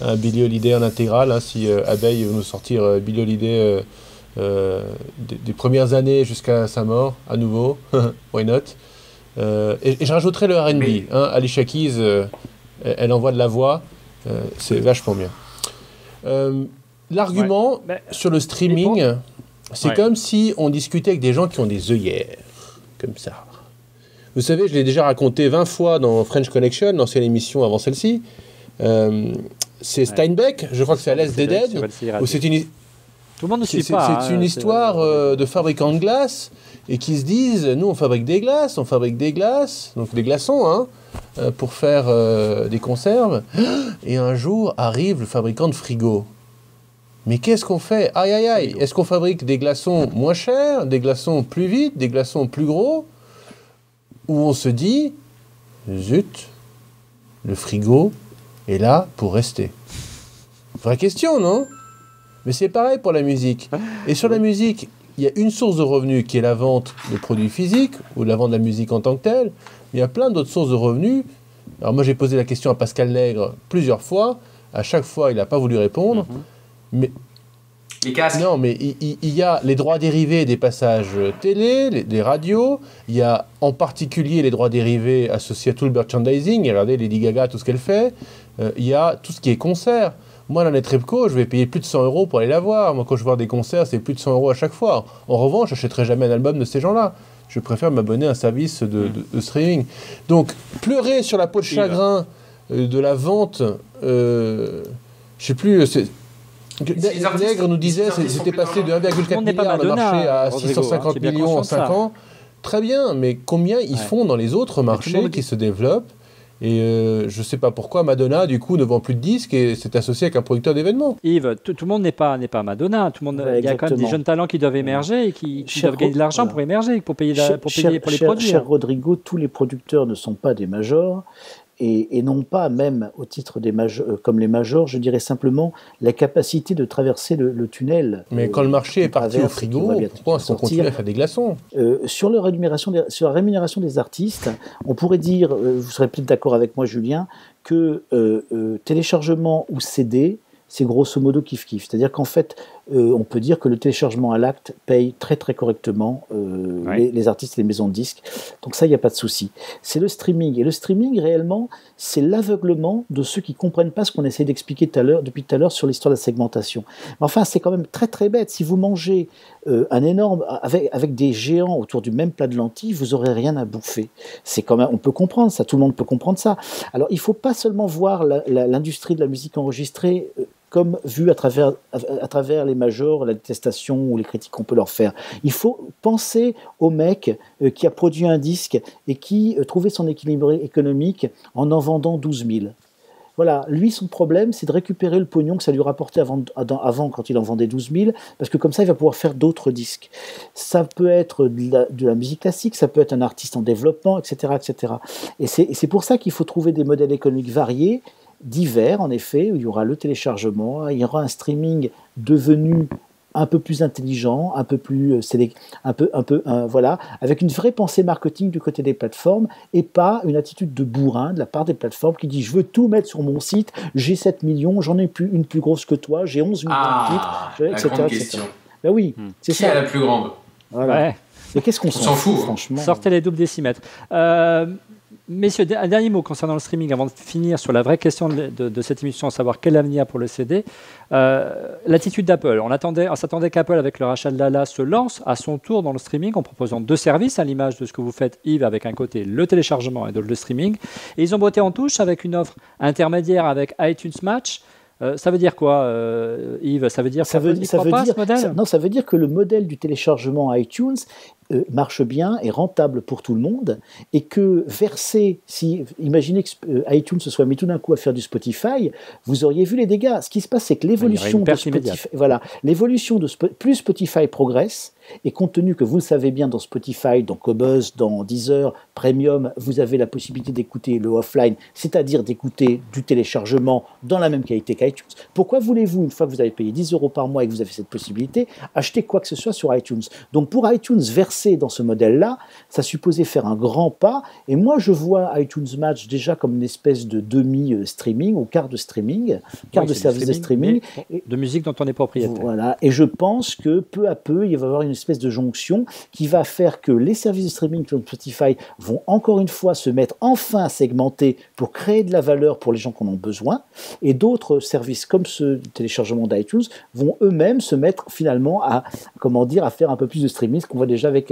Un Billie Holiday en intégrale, hein, si Abeille veut nous sortir Billie Holiday des premières années jusqu'à sa mort, à nouveau, why not. Et je rajouterai le R&B, hein, Alicia Keys, elle envoie de la voix, c'est vachement bien. L'argument sur le streaming, c'est comme si on discutait avec des gens qui ont des œillères, comme ça. Vous savez, je l'ai déjà raconté 20 fois dans French Connection, l'ancienne émission avant celle-ci, c'est Steinbeck, je crois que c'est à l'Est des Dead, où c'est une... Tout le monde ne suit pas. C'est une histoire de fabricants de glace, et qui se disent, nous on fabrique des glaces, donc des glaçons, hein, pour faire des conserves, et un jour arrive le fabricant de frigo. Mais qu'est-ce qu'on fait? Aïe, est-ce qu'on fabrique des glaçons moins chers, des glaçons plus vite, des glaçons plus gros? Où on se dit, zut, le frigo... Et là, pour rester. Vraie question, non? Mais c'est pareil pour la musique. Et sur la musique, il y a une source de revenus qui est la vente de produits physiques ou la vente de la musique en tant que telle. Il y a plein d'autres sources de revenus. Alors moi, j'ai posé la question à Pascal Nègre plusieurs fois. À chaque fois, il n'a pas voulu répondre. Mais... Les casques. Non, mais il y a les droits dérivés des passages télé, des radios. Il y a en particulier les droits dérivés associés à tout le merchandising. Regardez Lady Gaga, tout ce qu'elle fait. Il y a tout ce qui est concert. Moi, dans les Trepco, je vais payer plus de 100 € pour aller la voir. Moi, quand je vois des concerts, c'est plus de 100 € à chaque fois. En revanche, je n'achèterai jamais un album de ces gens-là. Je préfère m'abonner à un service de streaming. Donc, pleurer sur la peau de chagrin de la vente, je ne sais plus... Nègre nous disait que c'était passé de 1,4 milliard de marché à 650 millions en 5 ans. Très bien, mais combien ils font dans les autres marchés qui se développent? Et je ne sais pas pourquoi Madonna, du coup, ne vend plus de disques et s'est associée avec un producteur d'événements. Yves, tout le monde n'est pas Madonna. Il y a quand même des jeunes talents qui doivent émerger et qui doivent gagner de l'argent pour émerger, pour payer pour les produits. Cher Rodrigo, tous les producteurs ne sont pas des majors. Et non pas même au titre des comme les majors, je dirais simplement la capacité de traverser le tunnel. Mais quand le marché est parti au frigo, pourquoi est-ce qu'on continue à faire des glaçons? Sur la rémunération des artistes, on pourrait dire, vous serez peut-être d'accord avec moi Julien, que téléchargement ou CD, c'est grosso modo kiff-kiff. C'est-à-dire qu'en fait, on peut dire que le téléchargement à l'acte paye très très correctement les artistes et les maisons de disques. Donc ça, il n'y a pas de souci. C'est le streaming. Et le streaming, réellement, c'est l'aveuglement de ceux qui ne comprennent pas ce qu'on essaie d'expliquer depuis tout à l'heure sur l'histoire de la segmentation. Mais enfin, c'est quand même très très bête. Si vous mangez un énorme... Avec des géants autour du même plat de lentilles, vous n'aurez rien à bouffer. C'est quand même... On peut comprendre ça. Tout le monde peut comprendre ça. Alors, il ne faut pas seulement voir l'industrie de la musique enregistrée... comme vu à travers les majors, la détestation ou les critiques qu'on peut leur faire. Il faut penser au mec qui a produit un disque et qui trouvait son équilibre économique en vendant 12 000. Voilà, lui, son problème, c'est de récupérer le pognon que ça lui rapportait avant quand il en vendait 12 000, parce que comme ça, il va pouvoir faire d'autres disques. Ça peut être de la musique classique, ça peut être un artiste en développement, etc. etc. Et c'est pour ça qu'il faut trouver des modèles économiques variés, divers, en effet, où il y aura le téléchargement, il y aura un streaming devenu un peu plus intelligent, un peu plus voilà, avec une vraie pensée marketing du côté des plateformes et pas une attitude de bourrin de la part des plateformes qui dit je veux tout mettre sur mon site, j'ai 7 millions, j'en ai une plus grosse que toi, j'ai 11 millions de titres, etc. Ben oui, c'est ça. Qui est la plus grande? Voilà. Ouais. Mais qu'est-ce qu'on s'en fout, franchement. Sortez les doubles décimètres. Messieurs, un dernier mot concernant le streaming avant de finir sur la vraie question de cette émission, à savoir quel avenir pour le CD. L'attitude d'Apple. On s'attendait qu'Apple, avec le rachat de Lala, se lance à son tour dans le streaming en proposant deux services, à l'image de ce que vous faites, Yves, avec un côté le téléchargement et de l'autre le streaming. Et ils ont botté en touche avec une offre intermédiaire avec iTunes Match. Ça veut dire quoi, Yves? Ça veut dire ça veut dire que le modèle du téléchargement à iTunes marche bien, est rentable pour tout le monde, et que verser, imaginez que iTunes se soit mis tout d'un coup à faire du Spotify, vous auriez vu les dégâts. Ce qui se passe, c'est que l'évolution de Spotify, plus Spotify progresse, et compte tenu que vous le savez bien, dans Spotify, dans Cobuzz, dans Deezer, Premium, vous avez la possibilité d'écouter le offline, c'est-à-dire d'écouter du téléchargement dans la même qualité qu'iTunes. Pourquoi voulez-vous, une fois que vous avez payé 10 € par mois et que vous avez cette possibilité, acheter quoi que ce soit sur iTunes? Donc pour iTunes, dans ce modèle-là, ça supposait faire un grand pas, et moi je vois iTunes Match déjà comme une espèce de demi-streaming ou quart de streaming, quart de service de streaming, de musique dont on est propriétaire. Voilà, et je pense que peu à peu, il va y avoir une espèce de jonction qui va faire que les services de streaming comme Spotify vont encore une fois se mettre enfin à segmenter pour créer de la valeur pour les gens qu'on en a besoin, et d'autres services comme ce téléchargement d'iTunes vont eux-mêmes se mettre finalement à faire un peu plus de streaming, ce qu'on voit déjà avec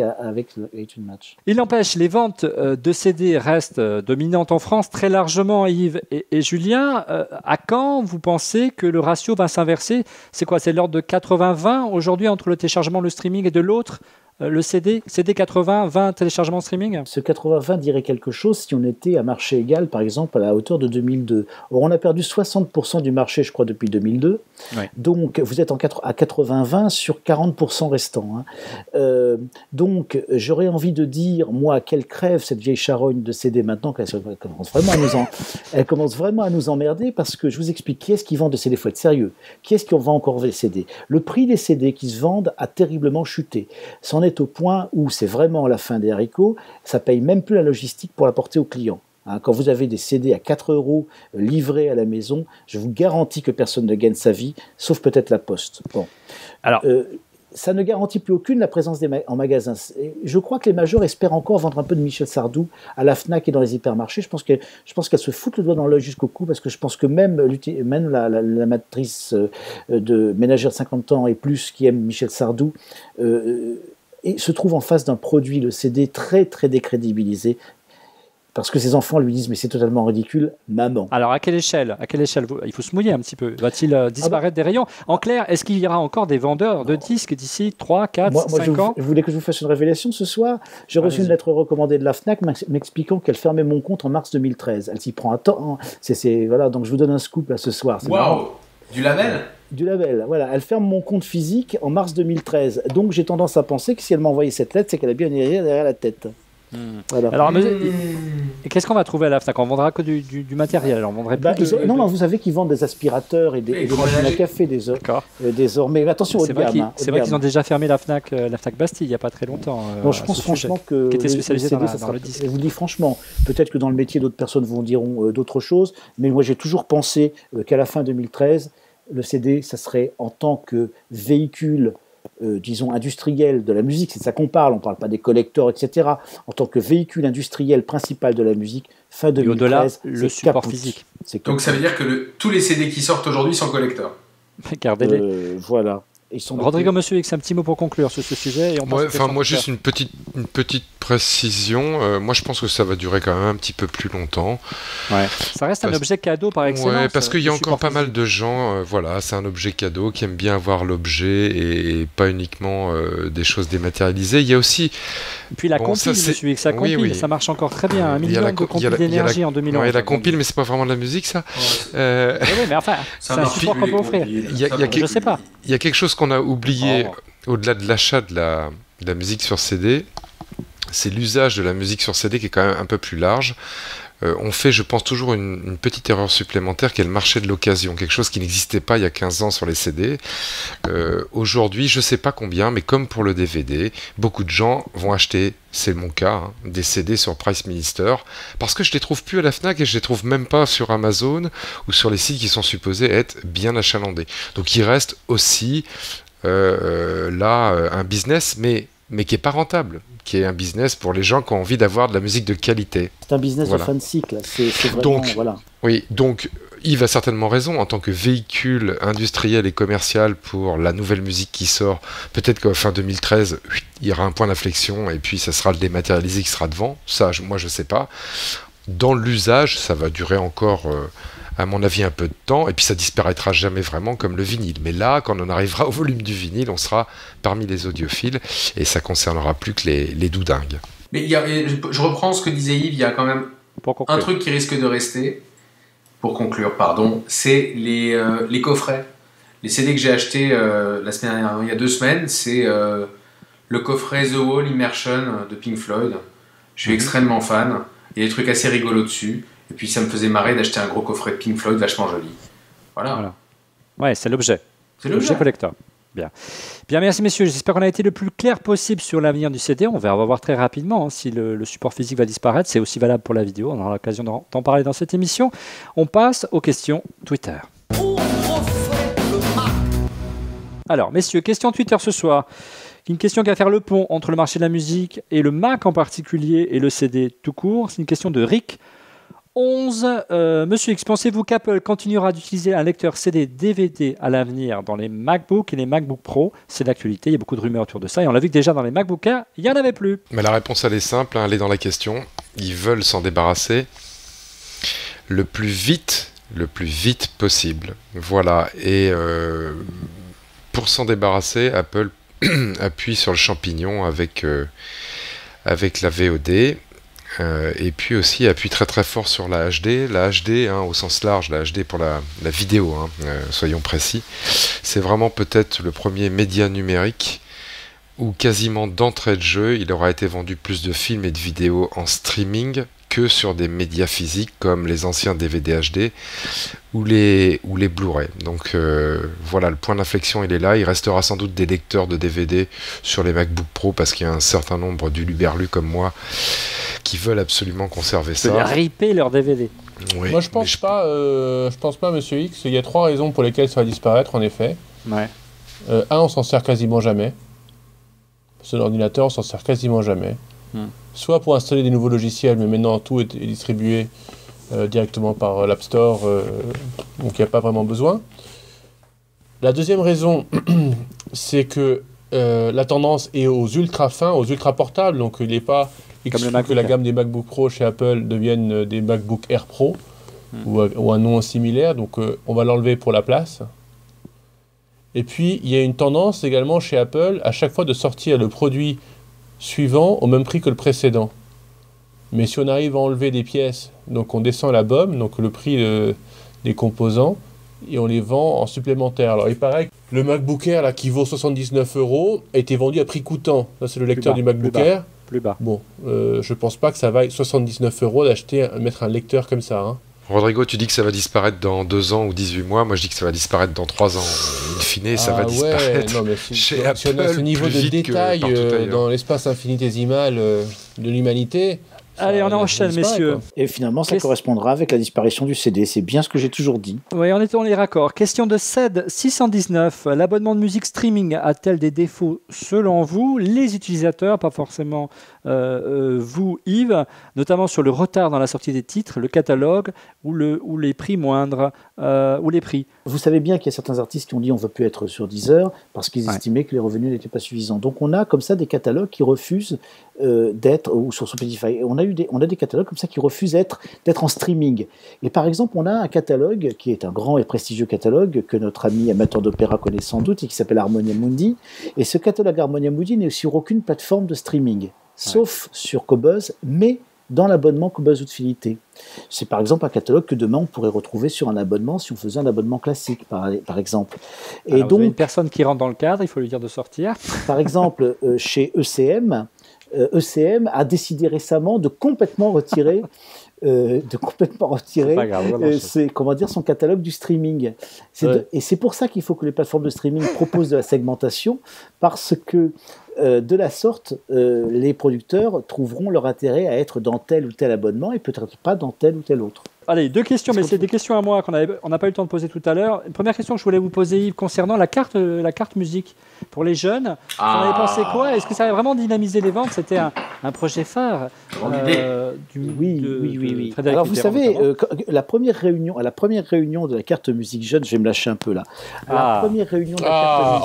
iTunes Match. Il n'empêche, les ventes de CD restent dominantes en France très largement. Yves et Julien, à quand vous pensez que le ratio va s'inverser? C'est quoi? C'est l'ordre de 80-20 aujourd'hui entre le téléchargement, le streaming et de l'autre le CD? CD 80-20 téléchargement streaming? Ce 80-20 dirait quelque chose si on était à marché égal, par exemple, à la hauteur de 2002. Or, on a perdu 60% du marché, je crois, depuis 2002. Oui. Donc, vous êtes à 80-20 sur 40% restant. Hein. Donc, j'aurais envie de dire, moi, qu'elle crève cette vieille charogne de CD maintenant, elle commence vraiment à nous emmerder, parce que je vous explique, qui est-ce qui vend des CD? Il faut être sérieux. Qui est-ce qui vend encore des CD? Le prix des CD qui se vendent a terriblement chuté. C'en est au point où c'est vraiment la fin des haricots, ça paye même plus la logistique pour l'apporter aux clients. Hein, quand vous avez des CD à 4 € livrés à la maison, je vous garantis que personne ne gagne sa vie, sauf peut-être la Poste. Bon. Alors, ça ne garantit plus aucune la présence en magasin. Je crois que les majors espèrent encore vendre un peu de Michel Sardou à la FNAC et dans les hypermarchés. Je pense qu'elles se foutent le doigt dans l'œil jusqu'au cou, parce que je pense que même la matrice de ménagères de 50 ans et plus qui aime Michel Sardou et se trouve en face d'un produit, le CD, très très décrédibilisé, parce que ses enfants lui disent « mais c'est totalement ridicule, maman ». Alors à quelle échelle il faut se mouiller un petit peu. Va-t-il disparaître des rayons? En clair, est-ce qu'il y aura encore des vendeurs de disques d'ici 3, 4, 5 ans? Je voulais que je vous fasse une révélation ce soir. J'ai reçu une lettre recommandée de la FNAC m'expliquant qu'elle fermait mon compte en mars 2013. Elle s'y prend à temps. Voilà, donc je vous donne un scoop là ce soir. Waouh! Du label? Du label, voilà. Elle ferme mon compte physique en mars 2013. Donc j'ai tendance à penser que si elle m'a envoyé cette lettre, c'est qu'elle a bien une idée derrière la tête. Voilà. Alors, qu'est-ce qu'on va trouver à la FNAC? On vendra que du matériel, on vendrait plus non, vous savez qu'ils vendent des aspirateurs et des machines à café désormais. Attention, haut de gamme. C'est vrai qu'ils ont déjà fermé la FNAC Bastille il n'y a pas très longtemps. Non, je pense franchement que qui était spécialisé dans le disque. Je vous dis franchement, peut-être que dans le métier d'autres personnes vous diront d'autres choses, mais moi j'ai toujours pensé qu'à la fin 2013, le CD, ça serait en tant que véhicule disons industriel de la musique, c'est de ça qu'on parle, on ne parle pas des collecteurs, etc. En tant que véhicule industriel principal de la musique, fin 2013, le support physique. Donc ça veut dire que tous les CD qui sortent aujourd'hui sont collecteurs. Gardez-les. Voilà. Rodrigo, Monsieur X, un petit mot pour conclure sur ce sujet. Moi, juste une petite précision. Moi, je pense que ça va durer quand même un petit peu plus longtemps. Ouais. Ça reste un objet cadeau par excellence. Ouais, parce qu'il y a encore pas mal de gens, voilà, c'est un objet cadeau, qui aiment bien avoir l'objet et pas uniquement des choses dématérialisées. Il y a aussi Puis la compile, je suis avec sa compile, ça marche encore très bien. 1 million de compiles d'énergie en 2011. La compile, mais c'est pas vraiment de la musique, ça. Oui, mais enfin, c'est un support qu'on peut offrir. Je sais pas. Il y a quelque chose qu'on a oublié au-delà de l'achat de la musique sur CD, c'est l'usage de la musique sur CD qui est quand même un peu plus large. On fait, je pense, toujours une petite erreur supplémentaire qui est le marché de l'occasion, quelque chose qui n'existait pas il y a 15 ans sur les CD. Aujourd'hui, je ne sais pas combien, mais comme pour le DVD, beaucoup de gens vont acheter, c'est mon cas, hein, des CD sur Price Minister, parce que je ne les trouve plus à la FNAC et je ne les trouve même pas sur Amazon ou sur les sites qui sont supposés être bien achalandés. Donc il reste aussi un business, mais qui n'est pas rentable, qui est un business pour les gens qui ont envie d'avoir de la musique de qualité. C'est un business de fin de cycle, c'est vraiment... Donc, voilà. Oui, donc Yves a certainement raison, en tant que véhicule industriel et commercial pour la nouvelle musique qui sort, peut-être qu'en fin 2013, il y aura un point d'inflexion et puis ça sera le dématérialisé qui sera devant, ça moi je sais pas. Dans l'usage, ça va durer encore... à mon avis un peu de temps, et puis ça disparaîtra jamais vraiment comme le vinyle. Mais là, quand on arrivera au volume du vinyle, on sera parmi les audiophiles, et ça concernera plus que les doudingues. Mais je reprends ce que disait Yves, il y a quand même un truc qui risque de rester, pour conclure, pardon, c'est les coffrets. Les CD que j'ai achetés la semaine dernière, il y a 2 semaines, c'est le coffret The Wall Immersion de Pink Floyd. Je suis extrêmement fan, il y a des trucs assez rigolos dessus. Et puis ça me faisait marrer d'acheter un gros coffret de Pink Floyd vachement joli. Voilà. Ouais, c'est l'objet. C'est l'objet collector. Bien. Bien, merci messieurs. J'espère qu'on a été le plus clair possible sur l'avenir du CD. On va voir très rapidement hein, si le support physique va disparaître. C'est aussi valable pour la vidéo. On aura l'occasion d'en parler dans cette émission. On passe aux questions Twitter. Alors messieurs, question Twitter ce soir. Une question qui va faire le pont entre le marché de la musique et le Mac en particulier et le CD tout court. C'est une question de Rick. 11. Monsieur X, pensez-vous qu'Apple continuera d'utiliser un lecteur CD-DVD à l'avenir dans les MacBook et les MacBook Pro? C'est l'actualité, il y a beaucoup de rumeurs autour de ça et on l'a vu que déjà dans les MacBook Air, il n'y en avait plus. Mais la réponse, elle est simple, hein, elle est dans la question. Ils veulent s'en débarrasser le plus vite possible. Voilà, et pour s'en débarrasser, Apple appuie sur le champignon avec la VOD. Et puis aussi appuie très très fort sur la HD, hein, au sens large, la HD pour la vidéo, hein, soyons précis. C'est vraiment peut-être le premier média numérique où quasiment d'entrée de jeu, il aura été vendu plus de films et de vidéos en streaming que sur des médias physiques comme les anciens DVD HD ou les Blu-ray. Donc voilà, le point d'inflexion il est là, il restera sans doute des lecteurs de DVD sur les MacBook Pro parce qu'il y a un certain nombre d'huluberlus comme moi qui veulent absolument conserver ça. Ils veulent ripper leurs DVD. Oui, moi je pense pas Monsieur X, il y a 3 raisons pour lesquelles ça va disparaître en effet. Ouais. Un, on s'en sert quasiment jamais. Sur l'ordinateur, on s'en sert quasiment jamais. Soit pour installer des nouveaux logiciels, mais maintenant tout est distribué directement par l'App Store, donc il n'y a pas vraiment besoin. La deuxième raison, c'est que la tendance est aux ultra fins, aux ultra portables, donc il n'est pas exclu que la gamme des MacBook Pro chez Apple devienne des MacBook Air Pro ou un nom similaire, donc on va l'enlever pour la place. Et puis il y a une tendance également chez Apple à chaque fois de sortir le produit suivant au même prix que le précédent. Mais si on arrive à enlever des pièces, donc on descend la BOM, donc le prix des composants, et on les vend en supplémentaire. Alors il paraît que le MacBook Air là, qui vaut 79 € a été vendu à prix coûtant. Là c'est le lecteur du MacBook Air. Plus bas. Bon, je pense pas que ça vaille 79 € d'acheter, mettre un lecteur comme ça. Hein. Rodrigo, tu dis que ça va disparaître dans 2 ans ou 18 mois. Moi, je dis que ça va disparaître dans 3 ans. In fine, ça va disparaître chez Apple. Si on a ce niveau de détail dans l'espace infinitésimal de l'humanité... Allez, on enchaîne, messieurs. Quoi. Et finalement, ça correspondra avec la disparition du CD. C'est bien ce que j'ai toujours dit. Oui, on est raccord. Question de Ced 619. L'abonnement de musique streaming a-t-elle des défauts selon vous? Les utilisateurs, pas forcément vous, Yves, notamment sur le retard dans la sortie des titres, le catalogue ou les prix moindres ou les prix. Vous savez bien qu'il y a certains artistes qui ont dit on ne veut plus être sur Deezer parce qu'ils estimaient que les revenus n'étaient pas suffisants. Donc on a comme ça des catalogues qui refusent d'être ou sur Spotify. On a des catalogues comme ça qui refusent d'être en streaming. Et par exemple, on a un catalogue qui est un grand et prestigieux catalogue que notre ami amateur d'opéra connaît sans doute et qui s'appelle Harmonia Mundi. Et ce catalogue Harmonia Mundi n'est sur aucune plateforme de streaming. sauf sur Qobuz, mais dans l'abonnement Qobuz Utilité. C'est par exemple un catalogue que demain on pourrait retrouver sur un abonnement si on faisait un abonnement classique, par exemple. Et alors, donc, vous avez une personne qui rentre dans le cadre, il faut lui dire de sortir. Par exemple, chez ECM, ECM a décidé récemment de complètement retirer son catalogue du streaming. Et c'est pour ça qu'il faut que les plateformes de streaming proposent de la segmentation, parce que de la sorte, les producteurs trouveront leur intérêt à être dans tel ou tel abonnement et peut-être pas dans tel ou tel autre. Allez, deux questions, mais c'est des questions à moi qu'on n'a pas eu le temps de poser tout à l'heure. Une première question que je voulais vous poser, Yves, concernant la carte musique pour les jeunes. Vous en avez pensé quoi? Est-ce que ça a vraiment dynamisé les ventes? C'était un projet phare. Oui. Alors vous savez, à la première réunion de la carte musique jeune, je vais me lâcher un peu là. À la première réunion de la carte musique,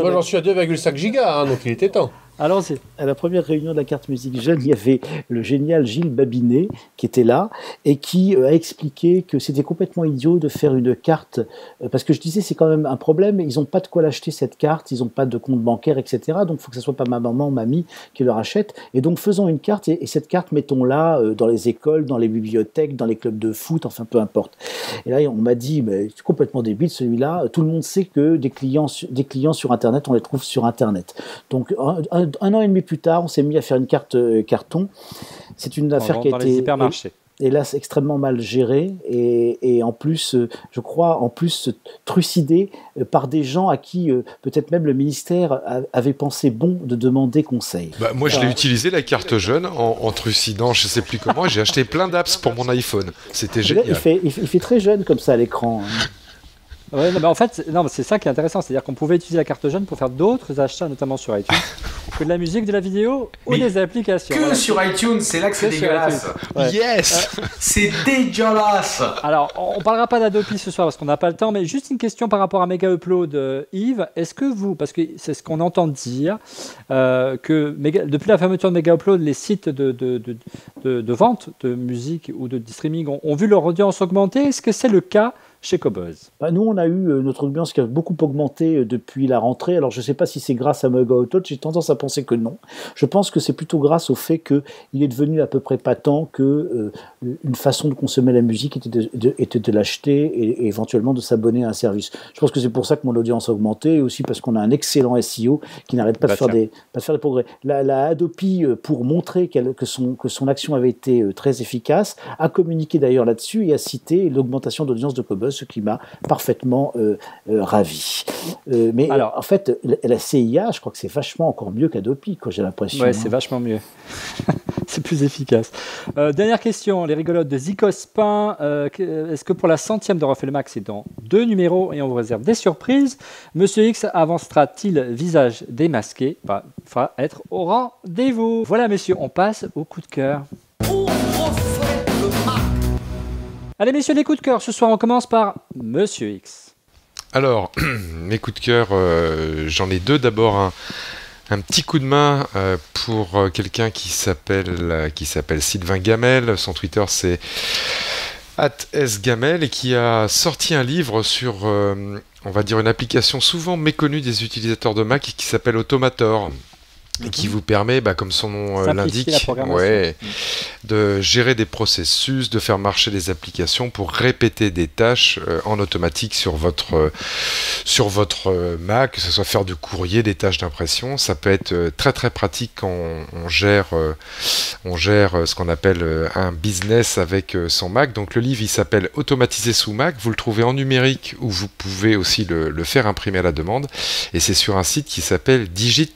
moi j'en suis à 2,5 gigas, hein, donc il était temps. Allons-y. À la première réunion de la carte musique jeune, il y avait le génial Gilles Babinet qui était là et qui a expliqué que c'était complètement idiot de faire une carte, parce que je disais c'est quand même un problème, ils n'ont pas de quoi l'acheter cette carte, ils n'ont pas de compte bancaire, etc. Donc il faut que ce soit pas ma maman, mamie qui leur achète. Et donc faisons une carte et cette carte mettons-la dans les écoles, dans les bibliothèques, dans les clubs de foot, enfin peu importe. Et là on m'a dit mais c'est complètement débile celui-là, tout le monde sait que des clients sur Internet, on les trouve sur Internet. Donc un an et demi plus tard, on s'est mis à faire une carte carton. C'est une affaire qui a été, hélas, extrêmement mal gérée et en plus, je crois, trucidée par des gens à qui peut-être même le ministère avait pensé bon de demander conseil. Bah, moi, je l'ai utilisé, la carte jeune, en trucidant, je ne sais plus comment, j'ai acheté plein d'apps pour mon iPhone. C'était génial. Là, il fait très jeune comme ça à l'écran. Hein. Ouais, non, mais en fait, c'est ça qui est intéressant, c'est-à-dire qu'on pouvait utiliser la carte jeune pour faire d'autres achats, notamment sur iTunes, que de la musique, de la vidéo ou des applications. Que voilà. Sur iTunes, c'est là que c'est dégueulasse. Ouais. Yes, c'est dégueulasse. Alors, on parlera pas d'Adopi ce soir parce qu'on n'a pas le temps, mais juste une question par rapport à Mega Upload, Yves. Est-ce que vous, parce que c'est ce qu'on entend dire, que depuis la fermeture de Mega Upload, les sites de vente de musique ou de streaming ont vu leur audience augmenter. Est-ce que c'est le cas chez Qobuz? Nous, on a eu notre audience qui a beaucoup augmenté depuis la rentrée. Alors, je ne sais pas si c'est grâce à Mega Upload, j'ai tendance à penser que non. Je pense que c'est plutôt grâce au fait qu'il est devenu à peu près patent qu'une façon de consommer la musique était de l'acheter et éventuellement de s'abonner à un service. Je pense que c'est pour ça que mon audience a augmenté et aussi parce qu'on a un excellent SEO qui n'arrête pas de faire des progrès. La Adopi, pour montrer que son action avait été très efficace, a communiqué d'ailleurs là-dessus et a cité l'augmentation d'audience de Qobuz, ce qui m'a parfaitement ravi. Mais alors, en fait, la CIA, je crois que c'est vachement encore mieux qu'Adopi, quoi, j'ai l'impression. Oui, c'est vachement mieux. C'est plus efficace. Dernière question, les rigolotes de Zicospin. Est-ce que pour la 100e de Refait le Max, c'est dans 2 numéros et on vous réserve des surprises? Monsieur X avancera-t-il visage démasqué? Bah, il faudra être au rendez-vous. Voilà, messieurs, on passe au coup de cœur. Allez messieurs, les coups de cœur. Ce soir, on commence par Monsieur X. Alors, mes coups de cœur, j'en ai deux. D'abord, un petit coup de main pour quelqu'un qui s'appelle Sylvain Gamel. Son Twitter, c'est @sgamel et qui a sorti un livre sur, on va dire, une application souvent méconnue des utilisateurs de Mac qui s'appelle Automator. Et qui vous permet, comme son nom l'indique, de gérer des processus, de faire marcher des applications pour répéter des tâches en automatique sur votre Mac, que ce soit faire du courrier, des tâches d'impression. Ça peut être très très pratique quand on gère ce qu'on appelle un business avec son Mac. Donc le livre, il s'appelle Automatiser sous Mac. Vous le trouvez en numérique ou vous pouvez aussi le faire imprimer à la demande. Et c'est sur un site qui s'appelle Digit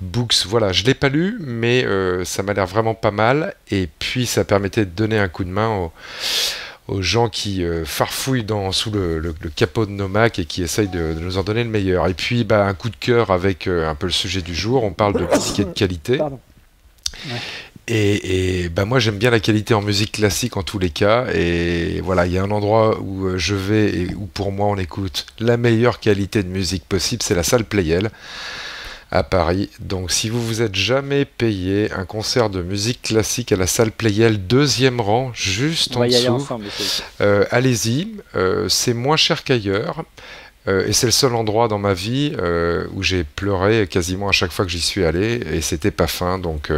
Books. Voilà, je ne l'ai pas lu, mais ça m'a l'air vraiment pas mal. Et puis, ça permettait de donner un coup de main aux gens qui farfouillent sous le capot de nos Macs et qui essayent de nous en donner le meilleur. Et puis, un coup de cœur avec un peu le sujet du jour. On parle de musique et de qualité. Pardon. Ouais. Et moi j'aime bien la qualité en musique classique en tous les cas, et voilà, il y a un endroit où je vais et où pour moi on écoute la meilleure qualité de musique possible, c'est la Salle Pleyel à Paris. Donc si vous êtes jamais payé un concert de musique classique à la Salle Pleyel, 2e rang, juste en dessous, allez-y, c'est moins cher qu'ailleurs. Et c'est le seul endroit dans ma vie où j'ai pleuré quasiment à chaque fois que j'y suis allé, et c'était pas fin. Donc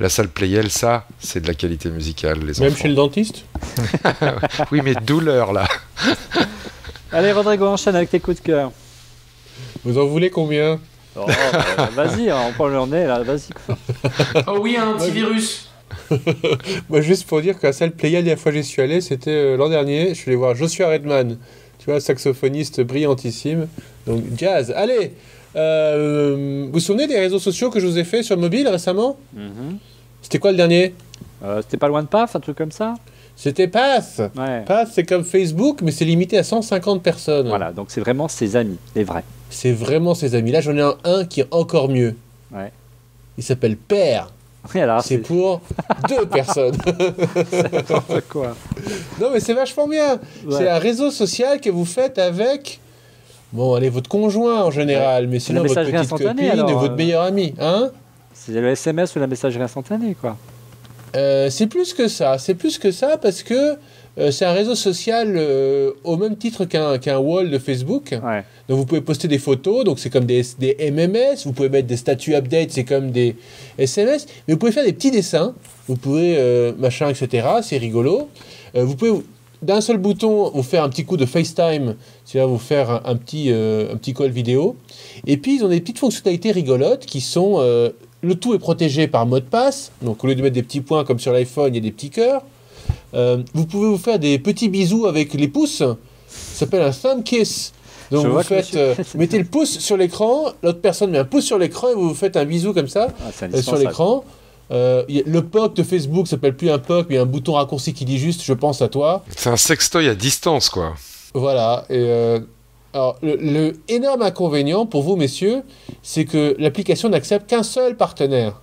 la salle Pleyel, ça, c'est de la qualité musicale. Les Même enfants. Chez le dentiste. Oui, mais douleur là. Allez Rodrigo, enchaîne avec tes coups de cœur. Vous en voulez combien? Oh, vas-y, on prend le nez là, vas-y. Oh oui, un antivirus. Moi, juste pour dire que la salle Pleyel, la dernière fois que j'y suis allé, c'était l'an dernier. Je suis allé voir Joshua Redman, tu vois, saxophoniste brillantissime. Donc jazz, allez. Vous vous souvenez des réseaux sociaux que je vous ai fait sur le mobile récemment? C'était quoi le dernier? C'était pas loin de PASS, un truc comme ça. C'était PASS. Ouais. PASS, c'est comme Facebook, mais c'est limité à 150 personnes. Voilà, donc c'est vraiment ses amis, les vrais. C'est vraiment ses amis. Là, j'en ai un qui est encore mieux. Ouais. Il s'appelle Pair. C'est pour deux personnes. C'est n'importe quoi. Non, mais c'est vachement bien. Ouais. C'est un réseau social que vous faites avec... Bon, allez, votre conjoint en général, ouais. Mais sinon votre petite copine alors, et votre meilleur ami. Hein, c'est le SMS ou la messagerie instantanée, quoi. C'est plus que ça, parce que c'est un réseau social au même titre qu'un wall de Facebook. Ouais. Donc vous pouvez poster des photos, donc c'est comme des MMS, vous pouvez mettre des statuts updates, c'est comme des SMS, mais vous pouvez faire des petits dessins, vous pouvez machin, etc. C'est rigolo. Vous pouvez d'un seul bouton vous faire un petit coup de FaceTime, c'est-à-dire vous faire un petit call vidéo. Et puis ils ont des petites fonctionnalités rigolotes qui sont... le tout est protégé par mot de passe, donc au lieu de mettre des petits points comme sur l'iPhone, il y a des petits cœurs. Vous pouvez vous faire des petits bisous avec les pouces, ça s'appelle un thumb kiss. Donc vous faites, mettez le pouce sur l'écran, l'autre personne met un pouce sur l'écran et vous vous faites un bisou comme ça sur l'écran. Le POC de Facebook s'appelle plus un POC, mais un bouton raccourci qui dit juste « je pense à toi ». C'est un sextoy à distance, quoi. Voilà, et... Alors, le énorme inconvénient pour vous, messieurs, c'est que l'application n'accepte qu'un seul partenaire.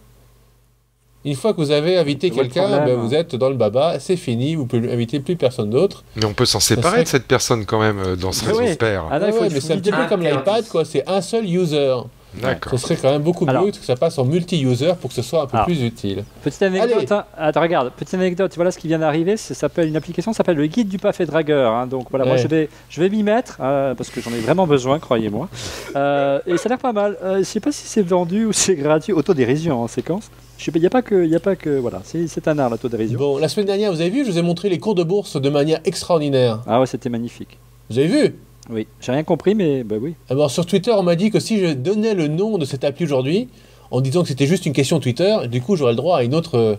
Une fois que vous avez invité quelqu'un, ben vous êtes dans le baba, c'est fini, vous pouvez inviter plus personne d'autre. Mais on peut s'en séparer de cette personne quand même dans ce réseau Pair. Ah, ouais, mais c'est un petit peu comme l'iPad, quoi, c'est un seul user. D'accord. Ce serait quand même beaucoup mieux que ça passe en multi-user pour que ce soit un peu plus utile. Petite anecdote, hein. Attends, regarde, petite anecdote, voilà ce qui vient d'arriver, une application s'appelle le guide du pafé dragueur, hein. Donc voilà, moi je vais m'y mettre, parce que j'en ai vraiment besoin, croyez-moi. Et ça a l'air pas mal, je ne sais pas si c'est vendu ou c'est gratuit, autodérision en séquence. Il n'y a pas que... Voilà, c'est un art l'autodérision. Bon, la semaine dernière, vous avez vu, je vous ai montré les cours de bourse de manière extraordinaire. Ah ouais, c'était magnifique. Vous avez vu? Oui, j'ai rien compris, mais bah oui. Alors sur Twitter, on m'a dit que si je donnais le nom de cette appli aujourd'hui, en disant que c'était juste une question Twitter, du coup j'aurais le droit à un autre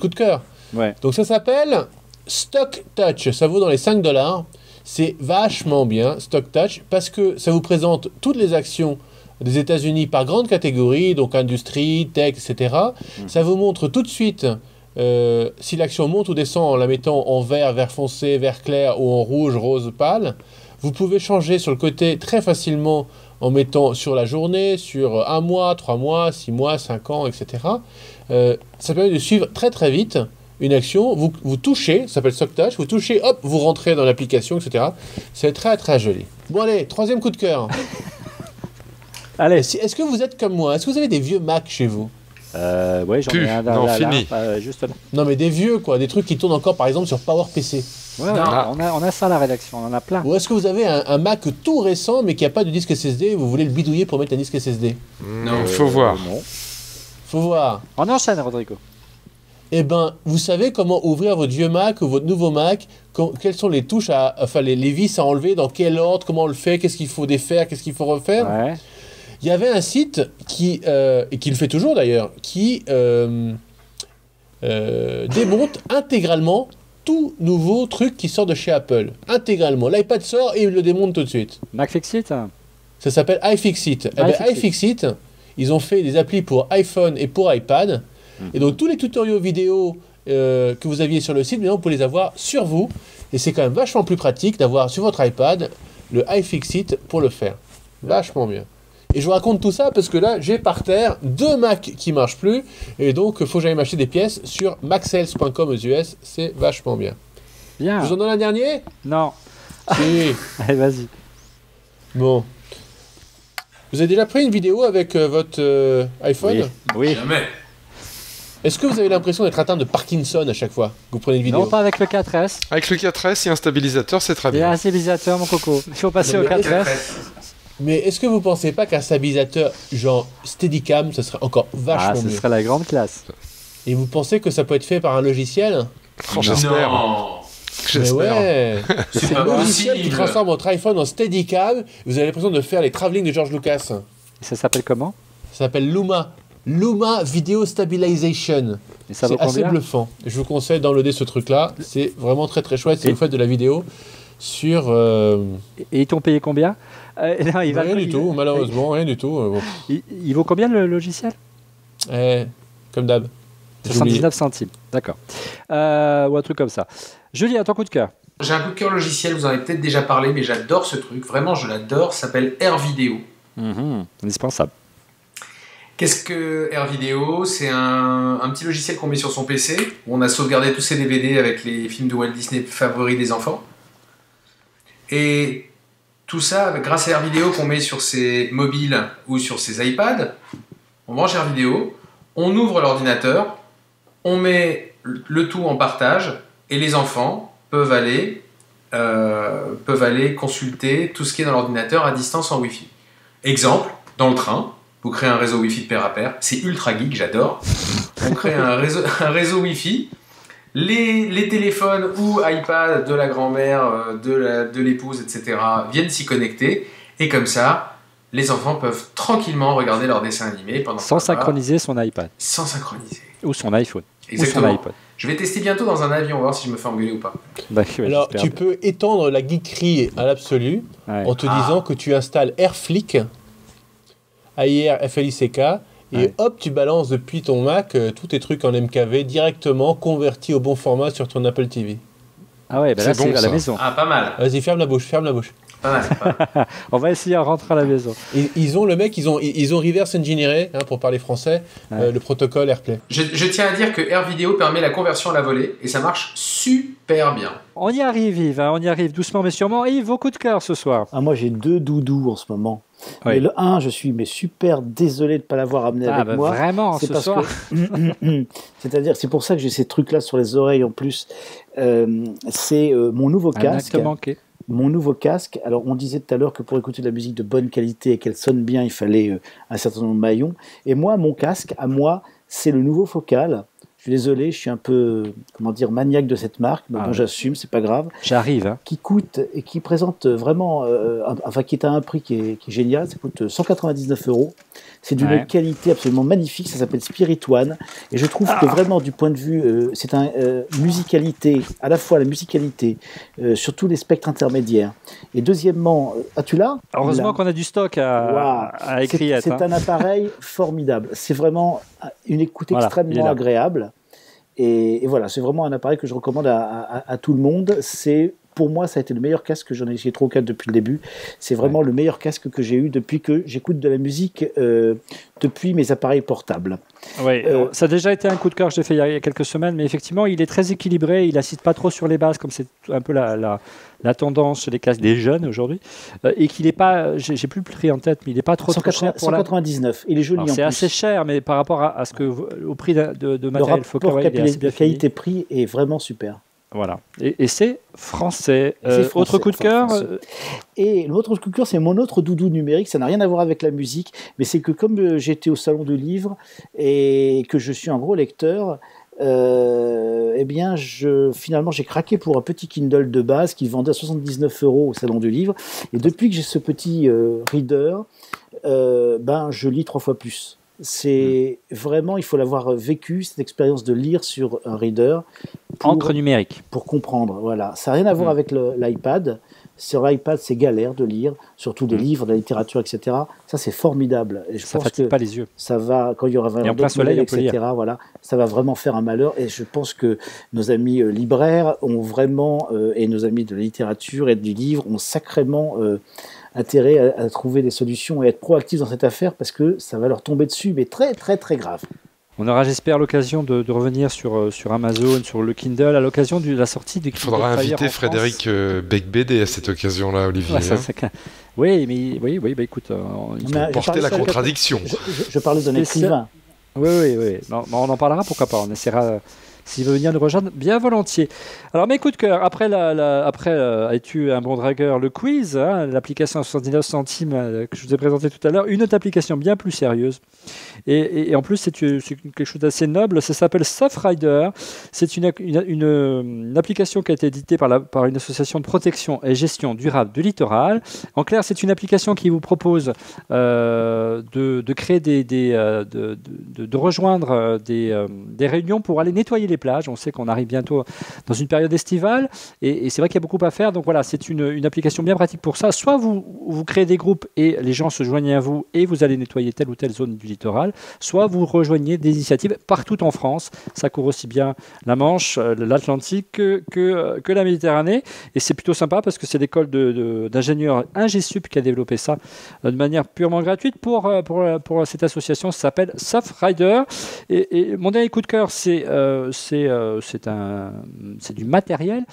coup de cœur. Ouais. Donc ça s'appelle Stock Touch, ça vaut dans les 5 $. C'est vachement bien, Stock Touch, parce que ça vous présente toutes les actions des États-Unis par grande catégorie, donc industrie, tech, etc. Ça vous montre tout de suite si l'action monte ou descend en la mettant en vert, vert foncé, vert clair ou en rouge, rose pâle. Vous pouvez changer sur le côté très facilement en mettant sur la journée, sur 1 mois, 3 mois, 6 mois, 5 ans, etc. Ça permet de suivre très très vite une action. Vous touchez, ça s'appelle Stock Touch, vous touchez, hop, vous rentrez dans l'application, etc. C'est très très joli. Bon allez, troisième coup de cœur. Allez, est-ce que vous êtes comme moi? Est-ce que vous avez des vieux Mac chez vous? Oui, j'en ai un là. Non mais des vieux quoi, des trucs qui tournent encore par exemple sur PowerPC. Ouais, on a ça à la rédaction, on en a plein. Ou est-ce que vous avez un Mac tout récent mais qui n'a pas de disque SSD et vous voulez le bidouiller pour mettre un disque SSD? Non, faut voir. Non. Faut voir. On enchaîne, Rodrigo. Eh ben, vous savez comment ouvrir votre vieux Mac ou votre nouveau Mac, quelles sont les touches, enfin les vis à enlever, dans quel ordre, comment on le fait, qu'est-ce qu'il faut défaire, qu'est-ce qu'il faut refaire. Ouais. Il y avait un site qui, et qui le fait toujours d'ailleurs, qui démonte intégralement tout nouveau truc qui sort de chez Apple. Intégralement. L'iPad sort et il le démonte tout de suite. MacFixit. Ça s'appelle iFixit. Eh ben, iFixit, ils ont fait des applis pour iPhone et pour iPad. Et donc tous les tutoriaux vidéo que vous aviez sur le site, maintenant vous pouvez les avoir sur vous. Et c'est quand même vachement plus pratique d'avoir sur votre iPad le iFixit pour le faire. Vachement mieux. Et je vous raconte tout ça parce que là, j'ai par terre 2 Macs qui ne marchent plus. Et donc, il faut que j'aille m'acheter des pièces sur macsales.com aux US. C'est vachement bien. Bien. Vous en donnez un dernier? Non. Si. Allez, vas-y. Bon. Vous avez déjà pris une vidéo avec votre iPhone? Oui. Jamais. Est-ce que vous avez l'impression d'être atteint de Parkinson à chaque fois que vous prenez une vidéo? Non, pas avec le 4S. Avec le 4S, il y a un stabilisateur, c'est très bien. Il y a un stabilisateur, mon coco. Il faut passer au 4S. Mais est-ce que vous pensez pas qu'un stabilisateur genre Steadicam, ce serait encore vachement mieux? Ah, ce serait la grande classe. Et vous pensez que ça peut être fait par un logiciel? J'espère. Mais ouais, c'est un logiciel qui transforme votre iPhone en Steadicam. Vous avez l'impression de faire les travelling de George Lucas. Et ça s'appelle comment? Ça s'appelle Luma. Luma Video Stabilization. C'est assez bluffant. Je vous conseille d'enlever ce truc-là. C'est vraiment très très chouette. Si vous faites de la vidéo sur... Et ils t'ont payé combien? Non, il va rien du tout, malheureusement, rien du tout. Bon. Il vaut combien le logiciel? Comme d'hab. 79 centimes, d'accord. Ou un truc comme ça. Julien, ton coup de cœur? J'ai un coup de cœur logiciel, vous en avez peut-être déjà parlé, mais j'adore ce truc, vraiment je l'adore, ça s'appelle Air Video. Indispensable. Qu'est-ce que Air Video? C'est un petit logiciel qu'on met sur son PC, où on a sauvegardé tous ses DVD avec les films de Walt Disney favoris des enfants. Et tout ça, grâce à Air Video qu'on met sur ses mobiles ou sur ses iPads, on branche Air Video, on ouvre l'ordinateur, on met le tout en partage et les enfants peuvent aller consulter tout ce qui est dans l'ordinateur à distance en Wi-Fi. Exemple, dans le train, vous créez un réseau Wi-Fi de pair à pair, c'est ultra geek, j'adore. On crée un réseau Wi-Fi, les téléphones ou iPad de la grand-mère, de l'épouse, etc. viennent s'y connecter et comme ça, les enfants peuvent tranquillement regarder leurs dessins animés pendant sans synchroniser son iPad. Sans synchroniser. Ou son iPhone. Exactement. Ou son iPod. Je vais tester bientôt dans un avion, voir si je me fais engueuler ou pas. Alors, tu peux étendre la geekerie à l'absolu en te disant que tu installes Airflick, AIRFLICK, et hop, tu balances depuis ton Mac tous tes trucs en MKV directement convertis au bon format sur ton Apple TV. Ah ouais, bah là, c'est bon, à la maison. Ah, pas mal. Vas-y, ferme la bouche, ferme la bouche. Ah, on va essayer de rentrer à la maison. Ils ont le mec, ils ont reverse engineeré, pour parler français, le protocole AirPlay. Je tiens à dire que Air Video permet la conversion à la volée et ça marche super bien. On y arrive, Yves, on y arrive doucement mais sûrement. Yves, vos coups de cœur ce soir? Moi j'ai deux doudous en ce moment. Oui. Mais le 1, je suis super désolé de ne pas l'avoir amené avec moi. Vraiment, ce soir. Que... C'est-à-dire, c'est pour ça que j'ai ces trucs-là sur les oreilles en plus. C'est mon nouveau casque. Un acte manqué. Mon nouveau casque, alors on disait tout à l'heure que pour écouter de la musique de bonne qualité et qu'elle sonne bien, il fallait un certain nombre de maillons. Et moi, mon casque, à moi, c'est le nouveau Focal. Je suis désolé, je suis un peu, comment dire, maniaque de cette marque, mais bon, j'assume, c'est pas grave. J'arrive. Hein. Qui coûte et qui présente vraiment, enfin qui est à un prix qui est génial, ça coûte 199 €. C'est d'une qualité absolument magnifique, ça s'appelle Spirit One. Et je trouve que vraiment, du point de vue, c'est une musicalité, à la fois la musicalité, sur tous les spectres intermédiaires. Et deuxièmement, as-tu là? Heureusement qu'on a du stock à écrire. C'est un appareil formidable. C'est vraiment une écoute extrêmement agréable. Et voilà, c'est vraiment un appareil que je recommande à tout le monde. C'est... Pour moi, ça a été le meilleur casque que j'en ai essayé 3 ou 4 depuis le début. C'est vraiment le meilleur casque que j'ai eu depuis que j'écoute de la musique depuis mes appareils portables. Oui, ça a déjà été un coup de cœur que j'ai fait il y a quelques semaines, mais effectivement, il est très équilibré. Il n'insiste pas trop sur les bases, comme c'est un peu la tendance des casques des jeunes aujourd'hui. Et qu'il n'est pas, j'ai plus le prix en tête, mais il n'est pas trop cher. Pour 199, il est joli en plus. C'est assez cher, mais par rapport à ce que, au prix de matériel Focal, le qualité-prix est vraiment super. Voilà. Et c'est français. Autre coup de cœur. Et l'autre coup de cœur, c'est mon autre doudou numérique. Ça n'a rien à voir avec la musique, mais c'est que comme j'étais au salon du livre et que je suis un gros lecteur, eh bien, finalement, j'ai craqué pour un petit Kindle de base qui vendait à 79 € au salon du livre. Et depuis que j'ai ce petit reader, je lis 3 fois plus. C'est vraiment, il faut l'avoir vécu, cette expérience de lire sur un reader. Entre numérique. Pour comprendre, voilà. Ça n'a rien à voir avec l'iPad. Sur l'iPad, c'est galère de lire, surtout des livres, de la littérature, etc. Ça, c'est formidable. Et je pense que ça ne fatigue pas les yeux. Ça va, quand il y aura vraiment d'autres soleil, etc., voilà, ça va vraiment faire un malheur. Et je pense que nos amis libraires ont vraiment, et nos amis de la littérature et du livre, ont sacrément... intérêt à trouver des solutions et être proactifs dans cette affaire parce que ça va leur tomber dessus, mais très très très grave. On aura, j'espère, l'occasion de revenir sur Amazon, sur le Kindle, à l'occasion de la sortie du Kindle. Il faudra inviter Frédéric Becbédé à cette occasion-là, Olivier. Ouais, oui, mais écoute, il faut porter la contradiction. Je parle d'un écrivain. Oui. Non, on en parlera, pourquoi pas. On essaiera, s'il veut venir nous rejoindre, bien volontiers. Alors, mes coups de cœur. Après, es-tu un bon dragueur, le quiz, hein, l'application à 79 centimes que je vous ai présentée tout à l'heure, une autre application bien plus sérieuse. Et en plus, c'est quelque chose d'assez noble. Ça s'appelle SafeRider. C'est une application qui a été éditée par une association de protection et gestion durable du littoral. En clair, c'est une application qui vous propose de créer de rejoindre des réunions pour aller nettoyer les plages. On sait qu'on arrive bientôt dans une période estivale et c'est vrai qu'il y a beaucoup à faire. Donc voilà, c'est une application bien pratique pour ça. Soit vous créez des groupes et les gens se joignent à vous et vous allez nettoyer telle ou telle zone du littoral, soit vous rejoignez des initiatives partout en France. Ça court aussi bien la Manche, l'Atlantique que la Méditerranée et c'est plutôt sympa parce que c'est l'école d'ingénieurs Ingésup qui a développé ça de manière purement gratuite pour cette association. Ça s'appelle SafeRider et mon dernier coup de cœur, c'est du matériel.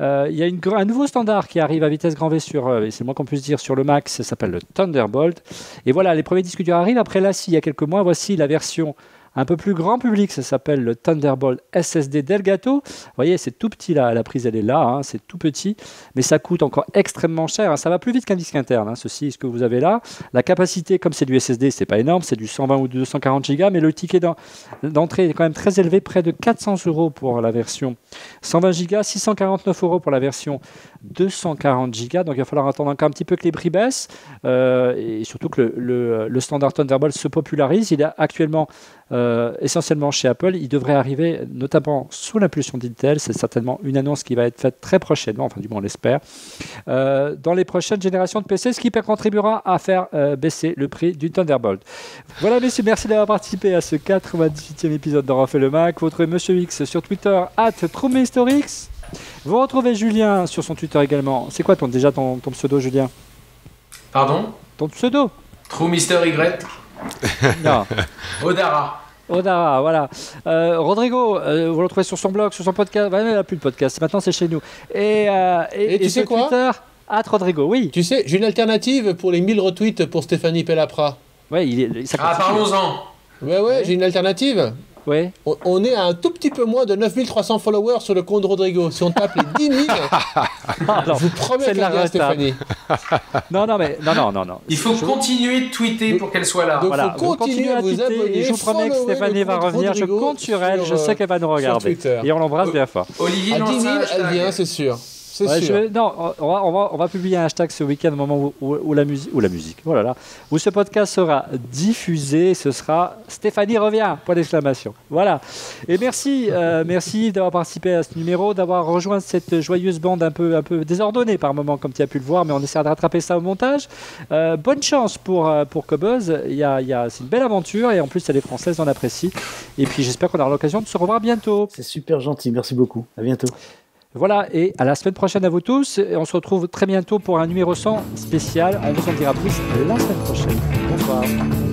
Il y a un nouveau standard qui arrive à vitesse grand V et c'est le moins qu'on puisse dire sur le Mac. Ça s'appelle le Thunderbolt. Et voilà, les premiers disques durs arrivent. Après là, il y a quelques mois, voici la version un peu plus grand public. Ça s'appelle le Thunderbolt SSD Delgato. Vous voyez, c'est tout petit là. La prise, elle est là. Hein, c'est tout petit. Mais ça coûte encore extrêmement cher. Hein. Ça va plus vite qu'un disque interne. Hein. Ce que vous avez là. La capacité, comme c'est du SSD, c'est pas énorme. C'est du 120 ou 240 Go. Mais le ticket d'entrée est quand même très élevé. Près de 400 € pour la version 120 Go. 649 € pour la version 240 Go. Donc, il va falloir attendre encore un petit peu que les prix baissent. Et surtout que le standard Thunderbolt se popularise. Il est actuellement... essentiellement chez Apple, il devrait arriver notamment sous l'impulsion d'Intel. C'est certainement une annonce qui va être faite très prochainement, enfin du moins on l'espère, dans les prochaines générations de PC, ce qui contribuera à faire baisser le prix du Thunderbolt. Voilà messieurs, merci d'avoir participé à ce 98e épisode d'En Refait le Mac. Vous retrouvez Monsieur X sur Twitter @TrouMehistorix. Vous retrouvez Julien sur son Twitter également. C'est quoi ton pseudo, Julien? Pardon? Ton pseudo? TrouMehistorY. Non. Audara, voilà. Rodrigo, vous le retrouvez sur son blog, sur son podcast. Bah, il n'y a plus de podcast, maintenant c'est chez nous. Et tu sais quoi, Twitter, @Rodrigo, oui. Tu sais, j'ai une alternative pour les 1000 retweets pour Stéphanie Pellaprat. Ouais, parlons-en. Ouais, j'ai une alternative. Ouais. On est à un tout petit peu moins de 9300 followers sur le compte Rodrigo. Si on tape les 10 000, alors, je vous promets qu'elle vient, Stéphanie. Non. Il faut continuer de tweeter pour qu'elle soit là. Donc, voilà. Vous continuez à vous abonner. Je vous promets que Stéphanie va revenir. Rodrigo, je compte sur elle. Je sais qu'elle va nous regarder. Et on l'embrasse bien fort. Olivier, à 10 000, elle vient, c'est sûr. Ouais, on va publier un hashtag ce week-end au moment où la musique, oh là là, où ce podcast sera diffusé, ce sera Stéphanie revient, ! Voilà. Et merci d'avoir participé à ce numéro, d'avoir rejoint cette joyeuse bande un peu désordonnée par moment, comme tu as pu le voir, mais on essaiera de rattraper ça au montage. Bonne chance pour Cobuzz, c'est une belle aventure et en plus elle est française, on apprécie. Et puis j'espère qu'on aura l'occasion de se revoir bientôt. C'est super gentil, merci beaucoup. À bientôt. Voilà, et à la semaine prochaine à vous tous. Et on se retrouve très bientôt pour un numéro 100 spécial. On vous en dira plus la semaine prochaine. Bonsoir.